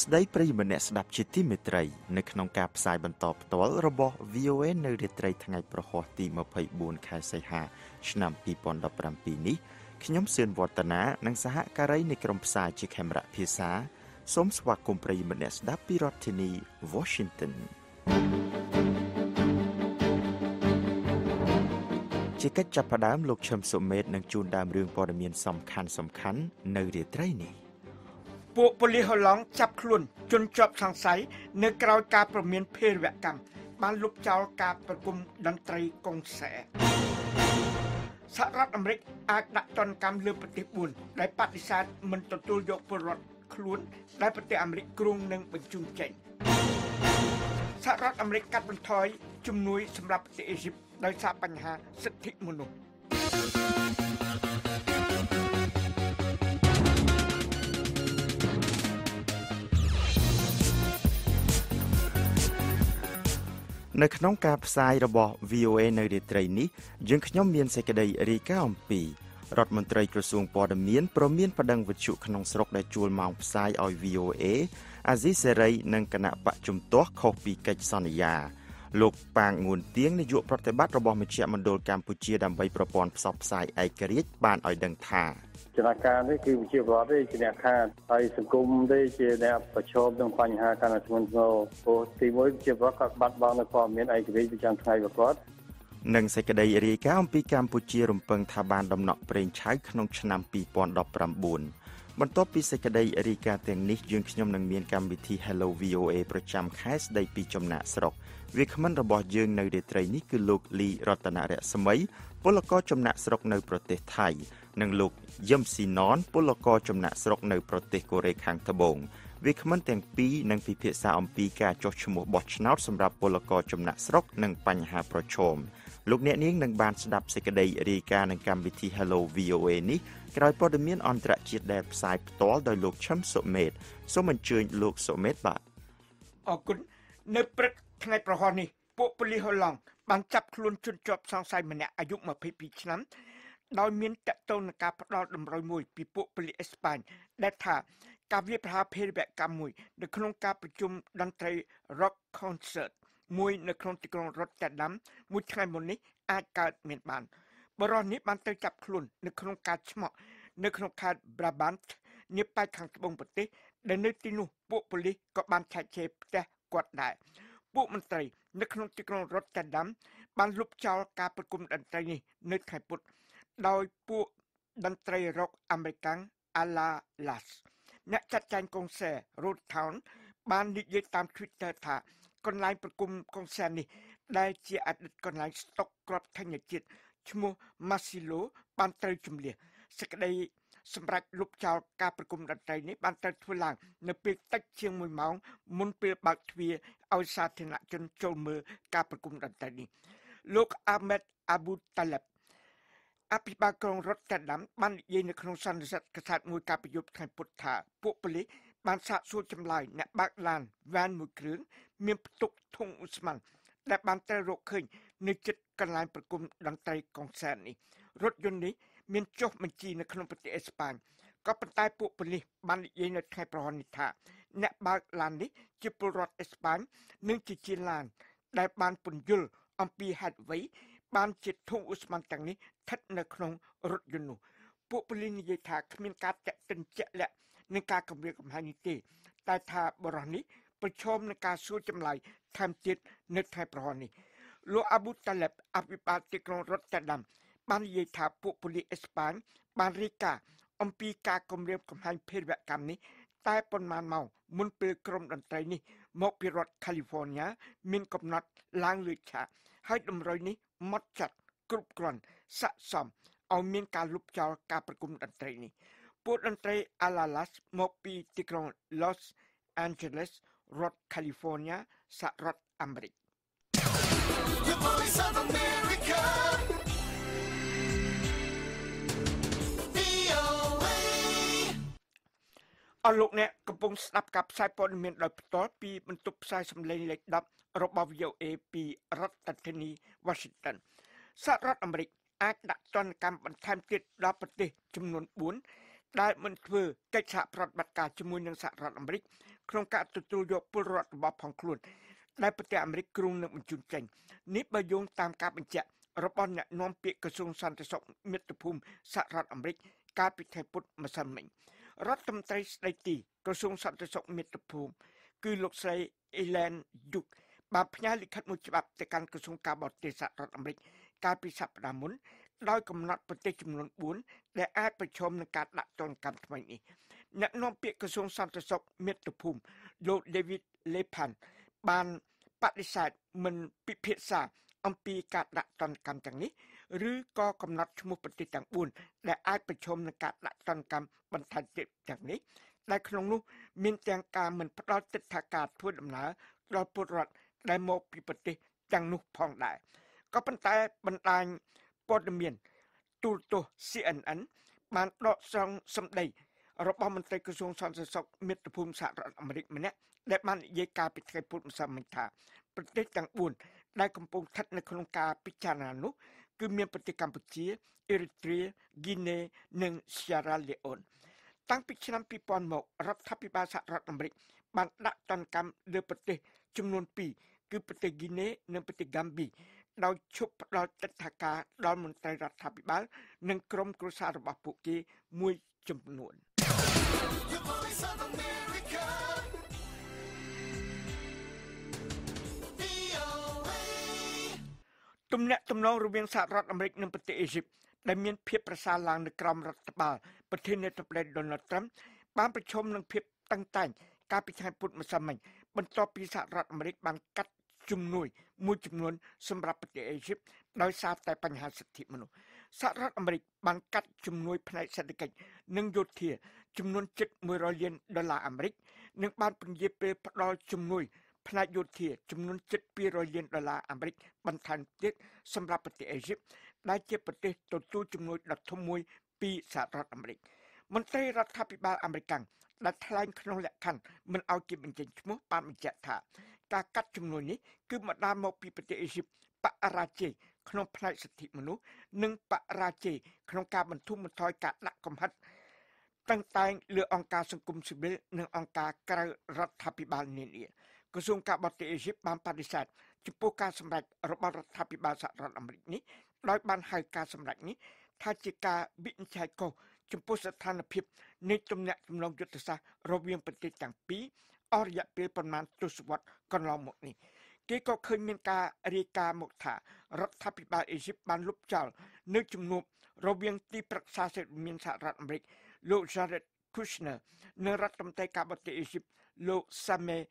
ស្ដីប្រិយមនៈស្ដាប់ជាទីមេត្រីនៅក្នុងការផ្សាយបន្តផ្ទាល់របស់ VOA នៅរាត្រីថ្ងៃប្រហោះទី 24 ខែសីហាឆ្នាំ 2017 នេះខ្ញុំសឿនវឌ្ឍនានិងសហការីនៃក្រុមផ្សាយជាខេមរៈភាសាសូមស្វាគមន៍ប្រិយមនៈស្ដាប់ពីរដ្ឋធានី Washington ជាកិច្ចចាប់ផ្ដើមលោកឈឹមសុមេតនឹងជួនដើមរឿងព័ត៌មានសំខាន់ៗនៅរាត្រីនេះ ពួកប៉ូលីសហូឡង់ចាប់ខ្លួនជនជាប់សង្ស័យនៅក្រៅការប្រមានភេរវកម្មបានលុបចោលការប្រគំតន្ត្រីកុងសែសហរដ្ឋអាមេរិកអាចដាក់ទណ្ឌកម្មលើប្រទេស 4 ដោយបដិសេធមិនទទួលយកពលរដ្ឋខ្លួនដែលប្រទេសអាមេរិកគ្រងនឹងបញ្ជូនចេញសហរដ្ឋអាមេរិកកាត់បន្ថយជំនួយសម្រាប់ប្រទេសអេស៊ីបដោយសារបញ្ហាសិទ្ធិមនុស្ស នៅក្នុងការផ្សាយរបស់ VOA នៅរាត្រីនេះយើងខ្ញុំមានសេចក្តីរាយការណ៍អំពីរដ្ឋមន្ត្រីក្រសួងព័ត៌មានប្រមានប្តឹងវិទ្យុក្នុងស្រុកដែលជួលម៉ោងផ្សាយឲ្យ VOA អាស៊ីសេរីនិងគណៈបច្ចុប្បន្នខុសពីកិច្ចសន្យាលោកប៉ាងងួនទៀងនាយកប្រតិបត្តិរបស់មជ្ឈមណ្ឌលកម្ពុជាដើម្បីប្រព័ន្ធផ្សព្វផ្សាយឯករាជ្យបានឲ្យដឹងថា ចរាចរណ៍នេះគឺវិជាប្រវត្តិជាអ្នកខាតហើយសង្គមទេជាអ្នកប្រឈមនឹងបញ្ហាការណែនាំទីមួយជាប្រកបបាត់បង់នគរមានឯករាជ្យប្រចាំថ្ងៃប្រកបនិងសេចក្ដិរាយការណ៍អំពីកម្ពុជារំពឹងថាបានដំណក់ប្រេងឆៅក្នុងឆ្នាំ 2019 បន្ទាប់ពីសេចក្ដីរាយការណ៍ទាំងនេះយើងខ្ញុំនឹងមានកម្មវិធី Hello VOA ប្រចាំខែស្ដីពីចំណាក់ស្រុកវាគ្មិនរបស់យើងនៅរាត្រីនេះគឺលោក លី រតនរស្មីពលករចំណាក់ស្រុកនៅប្រទេសថៃ និងលោក យឹម ស៊ី ណន ពលករចំណាក់ស្រុកនៅប្រទេសកូរ៉េខាងត្បូងវាគ្មិនទាំងពីរនឹងពិភាក្សាអំពីការចោះឈ្មោះបោះឆ្នោតសម្រាប់ពលករចំណាក់ស្រុកនិងបញ្ហាប្រឈម លោកអ្នកនាងនឹងបានស្ដាប់សេចក្ដី រាយការណ៍នឹងកម្មវិធី Hello VOA នេះក្រោយព័ត៌មានអន្តរជាតិដែលផ្សាយផ្ទាល់ដោយលោកឈឹមសុមេតសូមអញ្ជើញលោកសុមេតបាទអរគុណនៅព្រឹកថ្ងៃប្រហោះនេះពួកប៉ូលីសហូឡង់បានចាប់ខ្លួនជនជាប់សង្ស័យម្នាក់អាយុ មួយនៅក្នុងទីក្រុងរ៉ូតេរដាំមួយថ្ងៃមុននេះអាចកើតមានបានបរិយានេះបានទៅចាប់ខ្លួននៅក្នុងការឆ្មក់នៅក្នុងការបរបាញ់ញៀបបាយខាងត្បូងប្រទេសដែលនៅទីនោះពួកប៉ូលីសក៏បានឆែកឆេរផ្ទះគាត់ដែរពួកមន្ត្រីនៅក្នុងទីក្រុងរ៉ូតេរដាំបានលុបចោលការប្រគំតន្ត្រីនេះនៅខេត្តពុតដោយពួកតន្ត្រីរកអាមេរិកាំងអាឡាឡាសអ្នកចាត់ចែងកងសែរ កូនឡាយប្រគំកងសែរនេះដែលជាអតីតកូនឡាយស្តុកគ្រាប់ធញ្ញជាតិឈ្មោះម៉ាស៊ីឡូបានត្រូវជំនះសេចក្ដីសម្រាប់លុបចោលការប្រគំតន្ត្រីនេះបានត្រូវធ្វើឡើងនៅពេលតិចជាង 1 ម៉ោងមុនពេលបើកទ្វារឲ្យសាធារណជនចូលមើលការប្រគំតន្ត្រីនេះលោកអាមេតអាប៊ូតាឡិបអភិបាលក្រុងរ៉ូតេរដាំបាននិយាយនៅក្នុងសន្និសីទកថាមួយកាលពីយប់ថ្ងៃពុធថា ពួកប៉ូលីសបានសាកសួរចម្លើយអ្នកបើកឡានវ៉ានមួយគ្រឿងមានបន្ទុកធំឧស្ម័នដែលបានត្រូវរកឃើញនៅជិតកន្លែងប្រគំតន្ត្រីកុងសែតនេះរថយន្តនេះមានចុះបញ្ជីនៅក្នុងប្រទេសអេស្ប៉ាញក៏ប៉ុន្តែពួកប៉ូលីសបាននិយាយនៅថ្ងៃប្រហោះនេះថាអ្នកបើកឡាននេះជាពលរដ្ឋអេស្ប៉ាញនិងជាជាឡានដែលបានពន្យល់អំពីហេតុអ្វីបានជាធំឧស្ម័នទាំងនេះស្ថិតនៅក្នុងរថយន្តនោះ ពួកប៉ូលីសនិយាយថាគ្មានការតាក់ទិនជាក់លាក់នឹងការគម្រាមកំហែងនេះទេតែថាបរិយានេះប្រឈមនឹងការសួរចម្លើយ ពលរដ្ឋអាឡាឡាស់មកពីទីក្រុង Los Angeles រដ្ឋ California សហរដ្ឋអាមេរិក The Voice of America VOA អរលោកអ្នកកំពុងស្ដាប់ការផ្សាយព័ត៌មានដោយផ្ទាល់ពីបន្ទប់ផ្សាយសម្លេងលេខ 10 របស់ VOA ពីរដ្ឋធានី Washington សហរដ្ឋអាមេរិកអាចដាក់ទណ្ឌកម្មបន្ថែមទៀតដល់ប្រទេសចំនួន 4 ដែលមិនធ្វើកិច្ចសហប្រតិបត្តិការជាមួយនឹងសហរដ្ឋអាមេរិក ក្នុងការទទួលយកពលរដ្ឋរបស់ផងខ្លួនដែលប្រទេសអាមេរិកគ្រោងនឹងបញ្ជូនចេញនេះបើយោងតាមការបញ្ជាក់របស់អ្នកនាំពាក្យក្រសួងសន្តិសុខមាតុភូមិសហរដ្ឋអាមេរិកកាលពីថ្ងៃពុធម្សិលមិញរដ្ឋមន្ត្រីស្ដីទីក្រសួងសន្តិសុខមាតុភូមិគឺលោកស្រីអេឡែនយុកបានផ្ញើលិខិតមួយច្បាប់ទៅកាន់ក្រសួងការបរទេសសហរដ្ឋអាមេរិកកាលពីសប្តាហ៍មុនដោយកំណត់ប្រទេសចំនួន4ដែលអាចប្រឈមនឹងការដាក់ទណ្ឌកម្មថ្មីនេះអ្នកនាំពាក្យក្រសួងសន្តិសុខមាតុភូមិលោក David Lepan បានបដិសេធមិនពិភាក្សាអំពីការដាក់ទណ្ឌកម្មទាំងនេះឬក៏កំណត់ឈ្មោះប្រទេសទាំង4ដែលអាចប្រឈមនឹងការដាក់ទណ្ឌកម្មបន្ថែមទៀតទាំងនេះដែលក្នុងនោះមានទាំងការមិនផ្ដល់ទិដ្ឋាការធ្វើដំណើរដល់ពលរដ្ឋដែលមកពីប្រទេសទាំងនោះផងដែរក៏ប៉ុន្តែបណ្ដាញព័ត៌មានទូរទស្សន៍ CNN បានដកស្រង់សម្ដីរបស់មន្ត្រីក្រសួងសន្តិសុខមាតុភូមិសហរដ្ឋអាមេរិកម្នាក់ដែលបាននិយាយការពីថ្ងៃពុធម្សិលមិញថាប្រទេសទាំង4ដែលកំពុងស្ថិតនៅក្នុងការពិចារណានោះគឺមានប្រទេសកម្ពុជាអេរីត្រីហ្គីណេនិងស៊ែរ៉ាលេអូនតាំងពីឆ្នាំ2000មករដ្ឋាភិបាលសហរដ្ឋអាមេរិកបានដាក់ទណ្ឌកម្មលើប្រទេសចំនួន2គឺប្រទេសហ្គីណេនិងប្រទេសហ្គាំប៊ីដោយឈប់ផ្ដល់ទិដ្ឋាការដល់មន្ត្រីរដ្ឋាភិបាលនិងក្រុមគ្រួសាររបស់ពួកគេមួយចំនួនទំនាក់ទំនងរវាងសហរដ្ឋអាមេរិកនិងប្រទេសអេស៊ីបដែលមានភាពប្រសើរឡើងនៅក្រោមរដ្ឋបាលប្រធានាធិបតី Donald Trump បានប្រឈមនឹងភាពតឹងតែងកាលពីថ្ងៃពុធម្សិលមិញបន្ទាប់ពីសហរដ្ឋអាមេរិកបានកាត់ជំនួយមួយចំនួនសម្រាប់ប្រទេសអេស៊ីបដោយសារតែបញ្ហាសិទ្ធិមនុស្សសហរដ្ឋអាមេរិកបានកាត់ជំនួយផ្នែកសេដ្ឋកិច្ចនិងយោធាចំនួនជិត100លានដុល្លារអាមេរិកនិងបានពន្យាពេលផ្ដល់ជំនួយផ្នែកយោធាចំនួនជិត200លានដុល្លារអាមេរិកបន្ថែមទៀតសម្រាប់ប្រទេសអេស៊ីបដែលជាប្រទេសទទួលជំនួយដ៏ធំមួយពីសហរដ្ឋអាមេរិកមន្ត្រីរដ្ឋាភិបាលអាមេរិកដែលថ្លែងក្នុងលក្ខខណ្ឌមិនឲ្យគេបញ្ចេញឈ្មោះបានបញ្ជាក់ថាការកាត់ជំនួយនេះគឺមកដាល់មកពីប្រទេសអេស៊ីបបរាជ័យក្នុងផ្នែកសិទ្ធិមនុស្សនិងបរាជ័យក្នុងការបន្ធូរបន្ថយការដាក់កំហិតតាំងតែងលើអង្គការសង្គមស៊ីវិលនិងអង្គការក្រៅរដ្ឋាភិបាលនានាក្រសួងការបរទេសអេស៊ីបបានបដិសេធចំពោះការសម្រេចរបស់រដ្ឋាភិបាលសហរដ្ឋអាមេរិកនេះដោយបានហៅការសម្រេចនេះថាជាការវិនិច្ឆ័យកុសចំពោះស្ថានភាពនៃទំនាក់ទំនងយុទ្ធសាស្ត្ររវាងប្រទេសទាំងពីរអស់រយៈពេលប្រមាណទសវត្សរ៍កន្លងមកនេះគេក៏ឃើញមានការរាយការណ៍មកថារដ្ឋាភិបាលអេស៊ីបបានលុបចោលនៅជំនួបរវាងទីប្រឹក្សាសេដ្ឋកិច្ចមានសហរដ្ឋអាមេរិកលោក Jared Kushner និងរដ្ឋមន្ត្រីការបរទេសអេស៊ីបលោក Sameh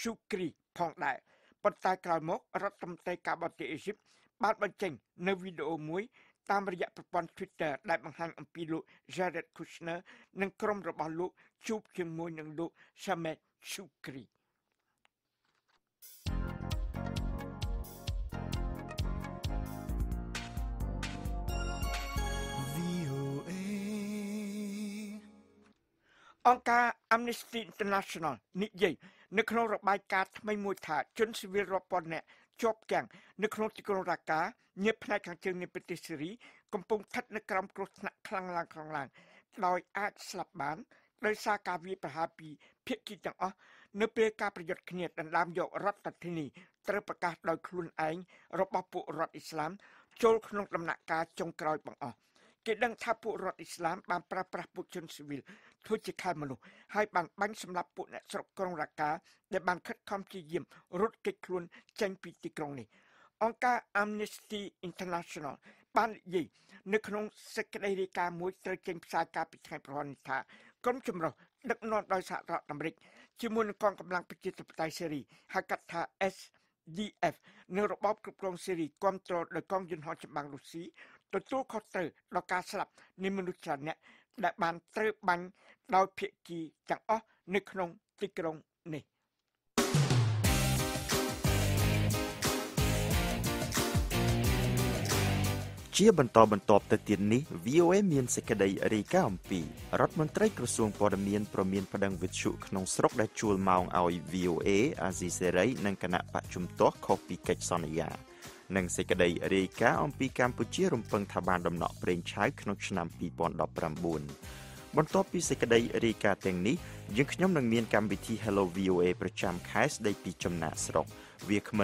Shoukry ផងដែរប៉ុន្តែក្រោយមករដ្ឋមន្ត្រីការបរទេសអេស៊ីបបានបញ្ចេញនៅវីដេអូមួយតាមរយៈប្រព័ន្ធ Twitter ដែលបង្ហាញអំពីលោក Jared Kushner និងក្រុមរបស់លោកជួបជាមួយនឹងលោក Sameh Shoukryអង្គការ Amnesty International និយាយនៅក្នុងរបាយការណ៍ថ្មីមួយថាជនស៊ីវិលរាប់ពាន់នាក់ជាប់គាំងនៅក្នុងទីក្រុងរ៉ាកាញាផ្នែកខាងជើងនៃប្រទេសសេរីកំពុងស្ថិតនៅក្រោមគ្រោះថ្នាក់ខ្លាំងឡើងដោយអាចស្លាប់បានដោយសារការវាយប្រហារពីភាគីទាំងអស់នៅពេលការប្រយុទ្ធគ្នាដណ្ដើមយករដ្ឋធានីត្រូវប្រកាសដោយខ្លួនឯងរបស់ពួករដ្ឋអ៊ីស្លាមចូលក្នុងដំណាក់កាលចុងក្រោយបង្អស់គេដឹងថាពួករដ្ឋអ៊ីស្លាមបានប្រើប្រាស់ពួកជនស៊ីវិលធ្វើជាខែលមនុស្សហើយបានបាញ់សម្លាប់ពួកអ្នកស្រុកក្រុងរ៉ាកាដែលបានខិតខំព្យាយាមរត់គេចខ្លួនចេញពីទីក្រុងនេះអង្គការ Amnesty International បាននិយាយនៅក្នុងសេចក្តីរាយការណ៍មួយត្រូវចេញផ្សាយកាលពីថ្ងៃប្រហ័ននេះថាក្រុមចម្រុះដឹកនាំដោយសហរដ្ឋអាមេរិកជាមួយនឹងកងកម្លាំងប្រជាធិបតេយ្យសេរីហៅកាត់ថា SDF នៅរបបគ្រប់គ្រងសេរីគ្រប់គ្រងដោយកងយន្តហោះច្បាំងរុស្ស៊ីទទួលខុសត្រូវដល់ការស្លាប់នៃមនុស្សច្រើនអ្នកដែលបានត្រូវបាញ់ដោយភាគីទាំងអស់នៅក្នុងទីក្រុងនេះជាបន្តបន្ទាប់ទៅទៀតនេះ VOA មានសេចក្តីរាយការណ៍អំពីរដ្ឋមន្ត្រីក្រសួងព័ត៌មានប្រមានប្តឹងវិទ្យុក្នុងស្រុកដែលជួលម៉ោងឲ្យ VOA អាស៊ីសេរីនិងគណៈបច្ចុប្បន្នទាស់ខុសពីកិច្ចសន្យានិងសេចក្តីរាយការណ៍អំពីកម្ពុជារំពឹងថាបានដំណក់ប្រេងឆៅក្នុងឆ្នាំ2019 Hello VOA ប្រចាំខែស្ដីពីចំណាក់ស្រុក ដូចន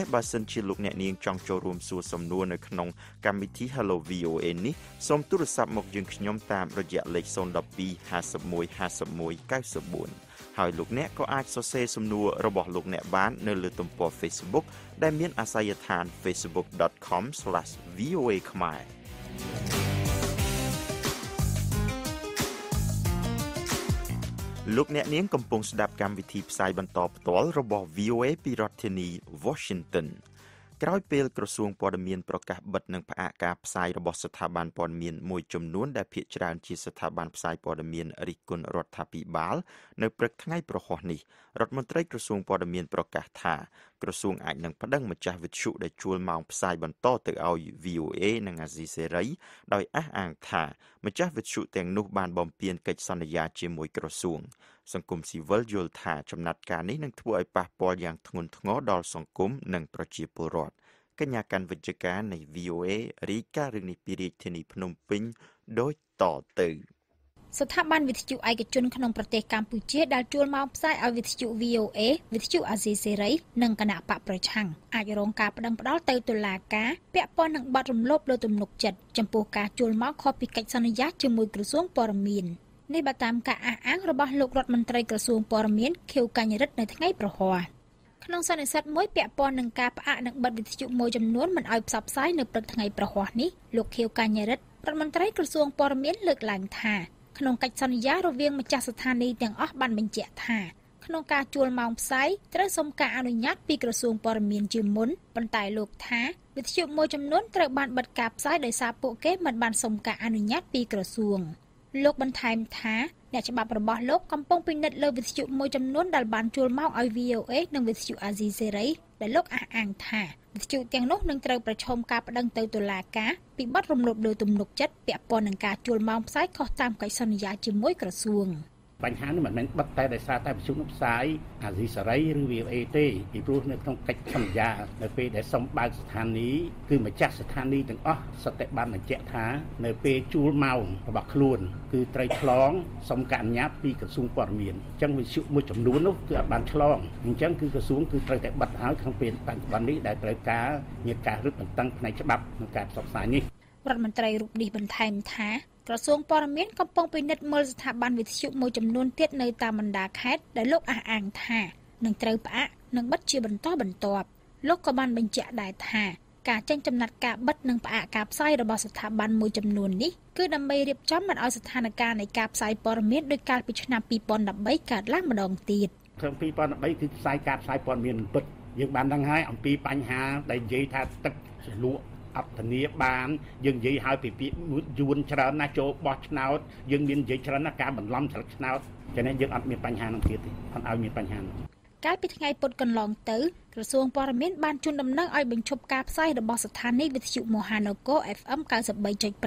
េះបើសិនជាលោកអ្នកនាងចង់ចូលរួមសួរសំណួរនៅក្នុងកម្មវិធី Hello VOA នេះសូមទូរស័ព្ទមកយើងខ្ញុំតាមរយៈលេខ 012 51 51 94 ហើយលោកអ្នកក៏អាចសរសេរសំណួររបស់លោកអ្នកបាននៅលើទំព័រ Facebook ដែលមានអាសយដ្ឋាន facebook.com/voa ខ្មែរ លោកអ្នកនាងកំពុងស្ដាប់កម្មវិធីផ្សាយបន្តផ្ទាល់របស់ VOA ពីរដ្ឋធានី Washington ក្រោយពេលក្រសួងព័ត៌មានប្រកាសបិទនិងផ្អាកការផ្សាយរបស់ស្ថាប័នព័ត៌មានមួយចំនួនដែលភាគច្រើនជាស្ថាប័នផ្សាយព័ត៌មានរិះគន់រដ្ឋាភិបាលនៅព្រឹកថ្ងៃប្រហោះនេះរដ្ឋមន្ត្រីក្រសួងព័ត៌មានប្រកាសថាក្រសួងអាចនឹងប្តឹងម្ចាស់វិទ្យុដែលជួលម៉ោងផ្សាយបន្តទៅឲ្យ VOA និង អាស៊ីសេរីដោយអះអាងថាម្ចាស់វិទ្យុទាំងនោះបានបំពានកិច្ចសន្យាជាមួយក្រសួង សង្គមស៊ីវិលយល់ថាចំណាត់ការនេះនឹងធ្វើឲ្យប៉ះពាល់យ៉ាងធ្ងន់ធ្ងរដល់សង្គមនិងប្រជាពលរដ្ឋ កញ្ញាកានវិជ្ជការនៃ VOA រាយការណ៍រឿងនេះពីរាជធានីភ្នំពេញដូចតទៅ ស្ថាប័នវិទ្យុឯកជនក្នុងប្រទេសកម្ពុជាដែលជួលម៉ោងផ្សាយឲ្យវិទ្យុ VOA វិទ្យុអាស៊ីសេរីនិងគណៈបកប្រឆាំងអាចរងការប្តឹងផ្តល់ទៅតុលាការពាក់ព័ន្ធនឹងបទរំលោភលើទំនុកចិត្តចំពោះការជួលម៉ោងខុសពីកិច្ចសន្យាជាមួយក្រសួងព័ត៌មាន នេះតាមការអះអាងរបស់លោករដ្ឋមន្ត្រីក្រសួងព័ត៌មាន ខៀវ កញ្ញរិទ្ធ ក្នុងសន្និសីទមួយពាក់ព័ន្ធនឹងការផ្អាកនិងបិទវិទ្យុមួយចំនួនមិនឲ្យផ្សព្វផ្សាយនៅព្រឹកថ្ងៃប្រហោះនេះលោកខៀវ លោកបន្ថែមថាអ្នកច្បាប់របស់លោកកំពុងពិនិត្យលើវិទ្យុមួយចំនួនដែលបានជួលមកឲ្យ VOA និង វិទ្យុ អាស៊ី សេរីដែលលោកអះអាងថាវិទ្យុទាំងនោះនឹងត្រូវប្រឈមការប្តឹងទៅតុលាការពីបទរំលោភលើទំនុកចិត្តពាក់ព័ន្ធនឹងការជួលមកផ្សាយខុសតាមកិច្ចសន្យាជាមួយក្រសួង បញ្ហានេះមិនមែនបិទតែដោយសារតែវិទ្យុផ្សាយអាស៊ីសេរីឬ ក្រសួងព័ត៌មានកំពុងពិនិត្យមើលស្ថាប័នវិទ្យុមួយចំនួនទៀតនៅតាមបណ្ដាខេត្តដែលលោកអះអាងថានឹងត្រូវផ្អាកនិងបិទជាបន្តបន្ទាប់លោកក៏បានបញ្ជាក់ដែរថាការចេញចំណាត់ការបិទនិងផ្អាកការផ្សាយព័ត៌មានដោយការពិឈ្នះ អបធានាបានយើងនិយាយហើយពីពាក្យយួនច្រើនណាស់ចូលបោះឆ្នោតយើងមាននិយាយច្រើនណាស់ការបន្លំឆ្នោតឆ្នោតចំណែកយើងអត់មានបញ្ហានឹងទៀតអត់ឲ្យមានបញ្ហានឹងកាលពីថ្ងៃពុធកន្លងទៅក្រសួងព័ត៌មានបានជួលដំណឹងឲ្យបញ្ឈប់ការផ្សាយរបស់ស្ថានីយ៍វិទ្យុមហានគរ FM 93.5 MHz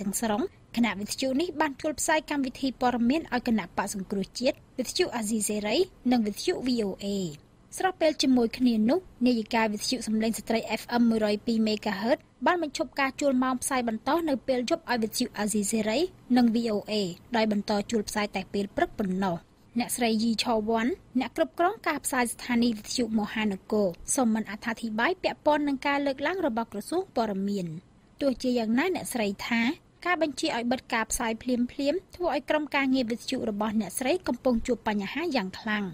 ទាំងស្រុង ខណៈវិទ្យុនេះបានជួលផ្សាយកម្មវិធីព័ត៌មានឲ្យគណៈបក្សសង្គ្រោះជាតិ វិទ្យុ អាស៊ី សេរី និង វិទ្យុ VOA ស្របពេលជាមួយគ្នានោះនាយិកាវិទ្យុសំឡេងស្ត្រី FM 102 MHz បានបញ្ឈប់ការជួលម៉ោងផ្សាយបន្តនៅពេលយប់ឲ្យវិទ្យុអាស៊ីសេរីនិង VOA ដោយបន្តជួលផ្សាយតែពេលព្រឹកប៉ុណ្ណោះអ្នកស្រីយីឆវ័នអ្នកគ្រប់គ្រងការផ្សាយស្ថានីយ៍វិទ្យុមហានគរសូមមិនអត្ថាធិប្បាយពាក់ព័ន្ធនឹងការលើកឡើងរបស់ក្រសួងព័ត៌មានទោះជាយ៉ាងណាអ្នកស្រីថាការបញ្ជាឲ្យបិទការផ្សាយភ្លាមៗធ្វើឲ្យក្រុមការងារវិទ្យុរបស់អ្នកស្រីកំពុងជួបបញ្ហាយ៉ាងខ្លាំង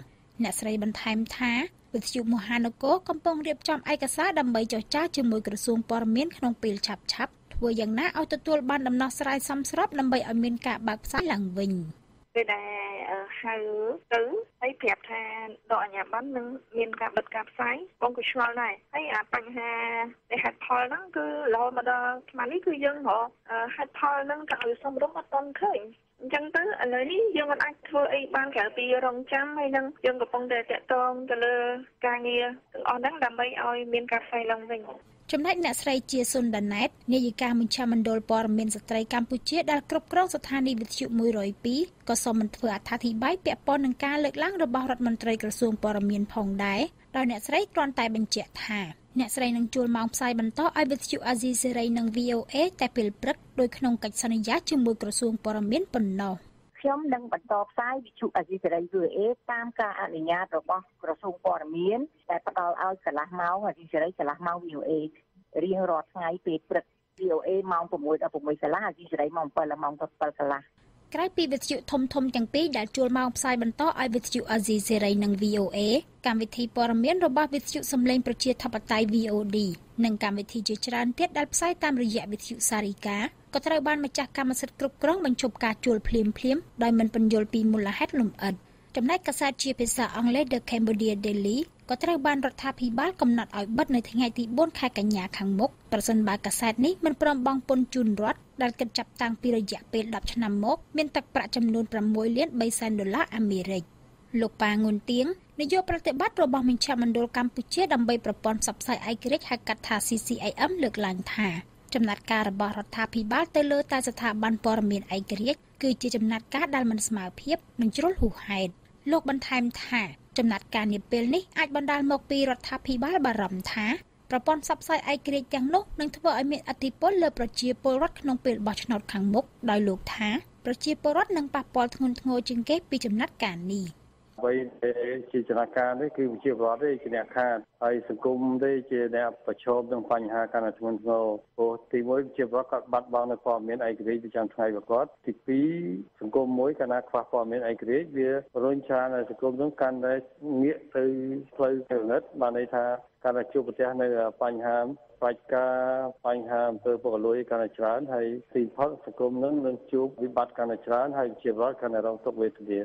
អ្នកស្រីបន្ថែមថាវិទ្យុមហានគរកំពុងរៀបចំឯកសារដើម្បីចរចាជាមួយក្រសួងព័ត៌មានក្នុងពេលឆាប់ៗធ្វើយ៉ាងណាឲ្យទទួលបានដំណោះស្អីសមស្របដើម្បីឲ្យមានការបើកផ្សាយឡើងវិញពេលដែលហៅទៅហើយប្រាប់ថាដកអាជ្ញាប័ណ្ណនឹងមានការបិទការផ្សាយបងក៏ឆ្លល់ដែរហើយអាបញ្ហាដែលហេតុផលហ្នឹងគឺឡោមមកដល់ថ្មនេះគឺយើងរហូតហេតុផលហ្នឹងក៏ឲ្យសមរម្យអត់ទាន់ឃើញ អញ្ចឹងទៅឥឡូវនេះយើងមិនអាចធ្វើអីបានក្រៅពីរងចាំហើយនឹងយើងកំពុងតែតាក់ទងទៅលើការងារទាំងអស់ហ្នឹងដើម្បីឲ្យមានការផ្សាយឡើងវិញ Chấm nách nè sợi chia sôn đàn nét, nề gì cả mình cha mình đổ bỏ mình sợi sợi Campuchia đã cướp cướp sợi thanh đi vượt chịu mùi rồi pí, có sò mình thừa thà thì bái bẹp bỏ nâng ca lệch lăng rồi bảo rật mình sợi cướp xuồng bỏ miền phòng đáy, rồi nè sợi tròn tai bên chẹt thả. Nè sợi nâng chuột mỏng sai bên to ai vượt chịu Aziz sợi nâng VOA tại Pil Prek đôi khi nông cảnh sanh giá chịu mùi cướp xuồng bỏ miền phần nào. Khiêm đang bật tóc sai vượt chịu Aziz sợi VOA tam ca anh nhát rồi bỏ cướp xuồng bỏ miền, tại bắt đầu ao sả lá máu Aziz sợi sả lá máu VOA. Riêng rót ngay về bật VOA mong của môi của môi sala hay gì đấy mong phải sala. Cái pi vật dụng thom thom chẳng pi đã chuột mong sai bận to ai vật dụng gì gì đấy nâng VOA. Cảm vị thi bờm miễn robot vật dụng xâm lênប្រជាthập tay VOD. Nâng cảm vị thi chơi tràn tiết đã sai tam rồi dẹp vật dụng sari cá. Có thể ban mà chắc cam sệt cướp cướp bằng chụp cá chuột phím phím. Đòi mình phân dồi pi mula hết lùm ẩn. Trong này các sát chia pizza ông lấy được Cambodia Daily. ก็ត្រូវបានរដ្ឋាភិបាលកំណត់ឲ្យបិទនៅថ្ងៃទី ចំណាត់ការនេះពេលនេះអាចបណ្ដាលមកពីរដ្ឋាភិបាលបារម្ភថាប្រព័ន្ធផ្សព្វផ្សាយឯករាជ្យទាំងនោះនឹងធ្វើឲ្យមានអធិពលលើប្រជាពលរដ្ឋក្នុងពេលបោះឆ្នោតខាងមុខដោយលោកថាប្រជាពលរដ្ឋនឹងប៉ះពាល់ធ្ងន់ធ្ងរជាងគេពីចំណាត់ការនេះ បច្ចការបញ្ហាសង្គមនឹងជួបវិបត្តិកាន់តែច្រើនហើយជាពលរដ្ឋកាន់តែរងទុក្ខវេទនា